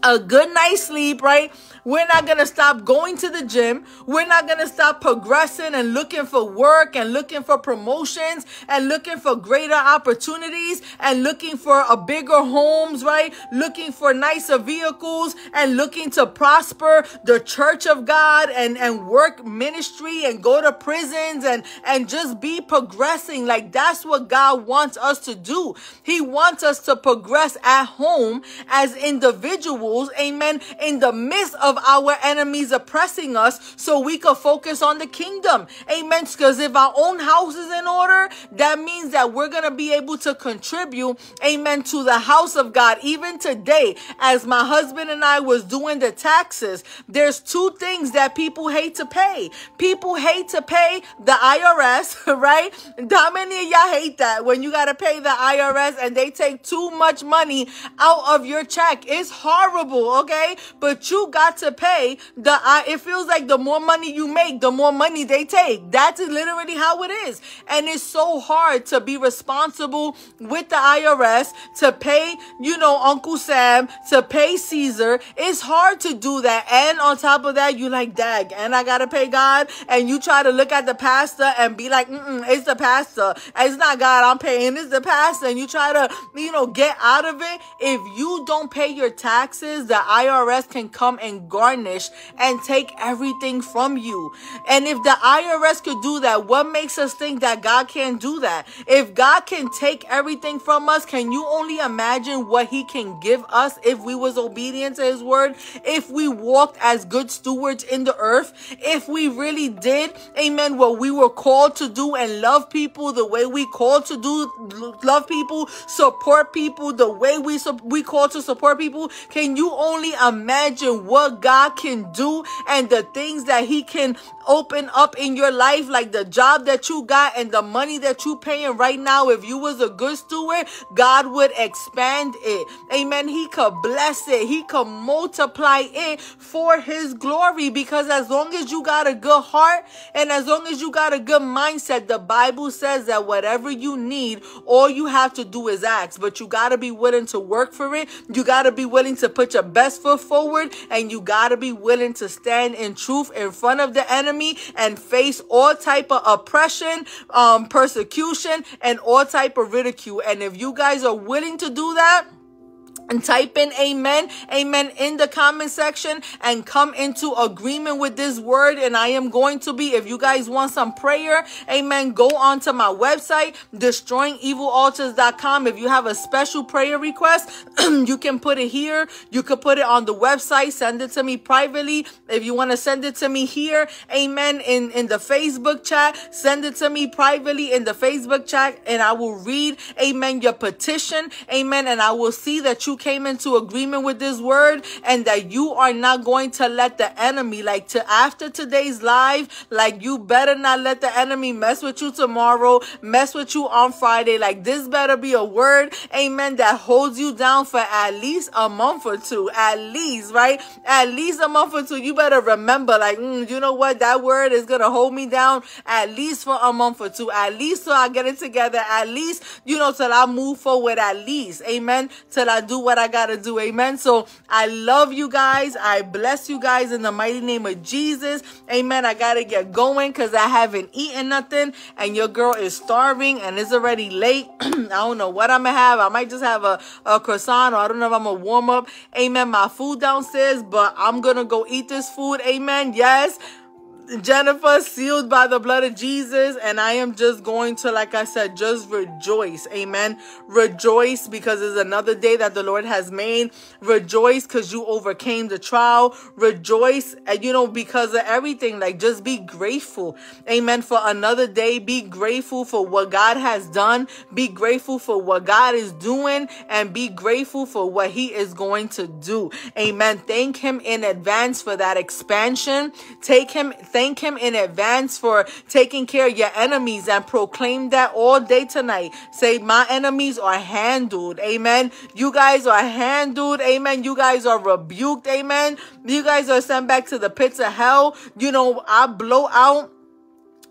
a good night's sleep, right? We're not going to stop going to the gym. We're not going to stop progressing and looking for work and looking for promotions and looking for greater opportunities and looking for a bigger homes, right? Looking for nicer vehicles and looking to prosper the church of God and, and work ministry and go to prisons and, and just be progressing. Like, that's what God wants us to do. He wants us to progress at home as individuals, amen, in the midst of our enemies oppressing us, so we could focus on the kingdom. Amen. Because if our own house is in order, that means that we're going to be able to contribute, amen, to the house of God. Even today, as my husband and I was doing the taxes, there's two things that people hate to pay. People hate to pay the I R S, right? How many of y'all hate that when you got to pay the I R S and they take too much money out of your check? It's horrible, okay? But you got to pay the uh, it feels like the more money you make, the more money they take. That's literally how it is. And it's so hard to be responsible with the I R S, to pay, you know, Uncle Sam, to pay Caesar. It's hard to do that. And on top of that, you like, dag, and I gotta pay God. And you try to look at the pastor and be like, mm-mm, it's the pastor, it's not God I'm paying, it's the pastor. And you try to, you know, get out of it. If you don't pay your taxes, the I R S can come and garnish and take everything from you. And if the I R S could do that, what makes us think that God can't do that? If God can take everything from us, can you only imagine what he can give us if we was obedient to his word, if we walked as good stewards in the earth, if we really did, amen, what we were called to do and love people the way we called to do, love people, support people the way we we called to support people? Can you only imagine what What God can do and the things that he can open up in your life? Like the job that you got and the money that you paying right now, if you was a good steward, God would expand it, amen. He could bless it, he could multiply it for his glory. Because as long as you got a good heart and as long as you got a good mindset, the Bible says that whatever you need, all you have to do is ask. But you got to be willing to work for it, you got to be willing to put your best foot forward, and you got to be willing to stand in truth in front of the enemy and face all type of oppression, um, persecution, and all type of ridicule. And if you guys are willing to do that, and type in amen, amen in the comment section and come into agreement with this word. And I am going to be, if you guys want some prayer, amen, go on to my website, destroying evil altars dot com. If you have a special prayer request, you can put it here. You could put it on the website, send it to me privately. If you want to send it to me here, amen, in, in the Facebook chat, send it to me privately in the Facebook chat, and I will read, amen, your petition, amen, and I will see that you came into agreement with this word and that you are not going to let the enemy, like to after today's live, like you better not let the enemy mess with you tomorrow, mess with you on Friday. Like, this better be a word, amen, that holds you down for at least a month or two, at least, right? At least a month or two. You better remember, like, mm, you know what, that word is gonna hold me down at least for a month or two, at least till I get it together, at least, you know, till I move forward, at least, amen, till I do what I gotta do, amen. So I love you guys, I bless you guys in the mighty name of Jesus, amen. I gotta get going because I haven't eaten nothing and your girl is starving and it's already late. I don't know what I'm gonna have. I might just have a, a croissant, or I don't know if I'm gonna warm up, amen, my food downstairs, but I'm gonna go eat this food, amen. Yes, Jennifer, sealed by the blood of Jesus. And I am just going to, like I said, just rejoice, amen. Rejoice because it's another day that the Lord has made. Rejoice because you overcame the trial. Rejoice, you know, because of everything. Like, just be grateful, amen, for another day. Be grateful for what God has done. Be grateful for what God is doing, and be grateful for what he is going to do, amen. Thank him in advance for that expansion. Take him Thank him in advance for taking care of your enemies, and proclaim that all day tonight. Say, my enemies are handled. Amen. You guys are handled. Amen. You guys are rebuked. Amen. You guys are sent back to the pits of hell. You know, I blow out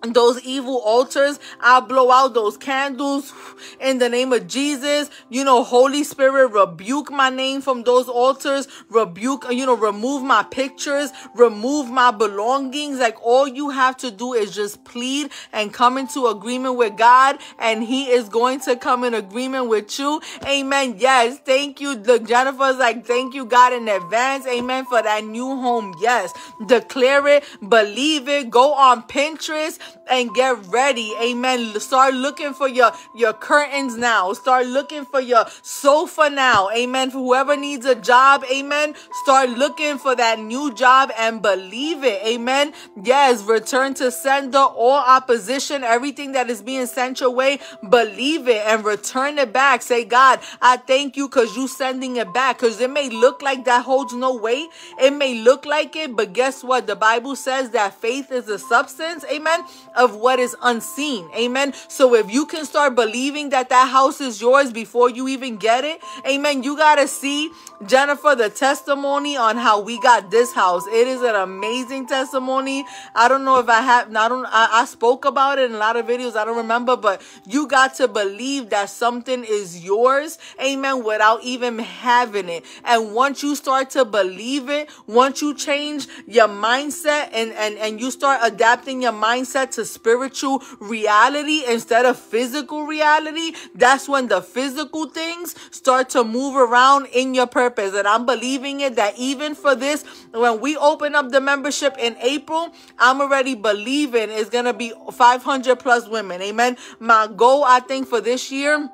those evil altars. I'll blow out those candles in the name of Jesus. You know, Holy Spirit, rebuke my name from those altars. Rebuke, you know, remove my pictures, remove my belongings. Like, all you have to do is just plead and come into agreement with God, and he is going to come in agreement with you. Amen. Yes. Thank you. Look, Jennifer's like, thank you, God, in advance. Amen. For that new home. Yes. Declare it. Believe it. Go on Pinterest and get ready. Amen. Start looking for your your curtains now. Start looking for your sofa now. Amen. For whoever needs a job, amen, start looking for that new job and believe it. Amen. Yes. Return to sender. All opposition, everything that is being sent your way, believe it and return it back. Say, God, I thank you because you sending it back. Because it may look like that holds no weight, it may look like it, but guess what? The Bible says that faith is the substance, amen, of what is unseen. Amen. So if you can start believing that that house is yours before you even get it, amen, you got to see, Jennifer, the testimony on how we got this house. It is an amazing testimony. I don't know if I have, I don't, I, I spoke about it in a lot of videos. I don't remember, but you got to believe that something is yours, amen, without even having it. And once you start to believe it, once you change your mindset and, and, and you start adapting your mindset to spiritual reality instead of physical reality, that's when the physical things start to move around in your purpose. And I'm believing it that even for this, when we open up the membership in April, I'm already believing it's going to be five hundred plus women. Amen. My goal, I think, for this year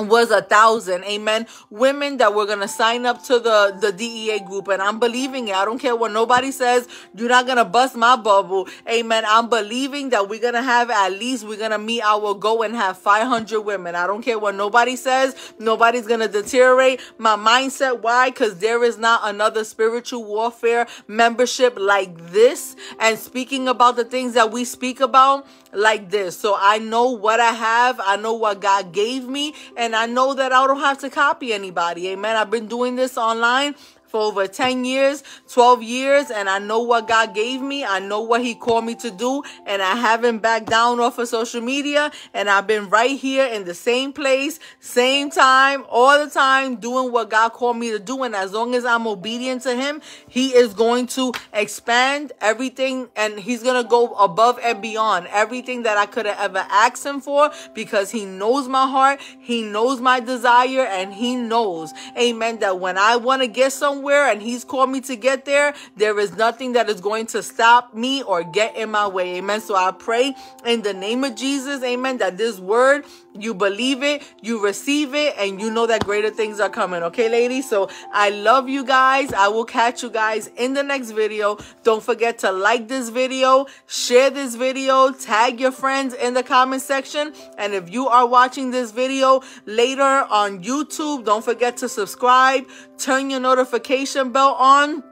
was a thousand, amen, women that were gonna sign up to the the D E A group, and I'm believing it. I don't care what nobody says. You're not gonna bust my bubble, amen. I'm believing that we're gonna have, at least we're gonna meet our goal and have five hundred women. I don't care what nobody says. Nobody's gonna deteriorate my mindset. Why? Because there is not another spiritual warfare membership like this, and speaking about the things that we speak about like this. So I know what I have. I know what God gave me. And I know that I don't have to copy anybody. Amen. I've been doing this online for over ten years, twelve years, and I know what God gave me. I know what he called me to do, and I haven't backed down off of social media, and I've been right here in the same place, same time, all the time, doing what God called me to do. And as long as I'm obedient to him, he is going to expand everything, and he's going to go above and beyond everything that I could have ever asked him for, because he knows my heart, he knows my desire, and he knows, amen, that when I want to get somewhere, and he's called me to get there, there is nothing that is going to stop me or get in my way. Amen. So I pray in the name of Jesus, amen, that this word, you believe it, you receive it, and you know that greater things are coming. Okay, ladies? So I love you guys. I will catch you guys in the next video. Don't forget to like this video, share this video, tag your friends in the comment section. And if you are watching this video later on YouTube, don't forget to subscribe, turn your notifications bell on,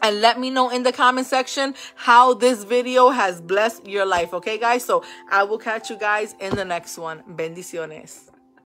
and let me know in the comment section how this video has blessed your life. Okay, guys? So I will catch you guys in the next one. Bendiciones.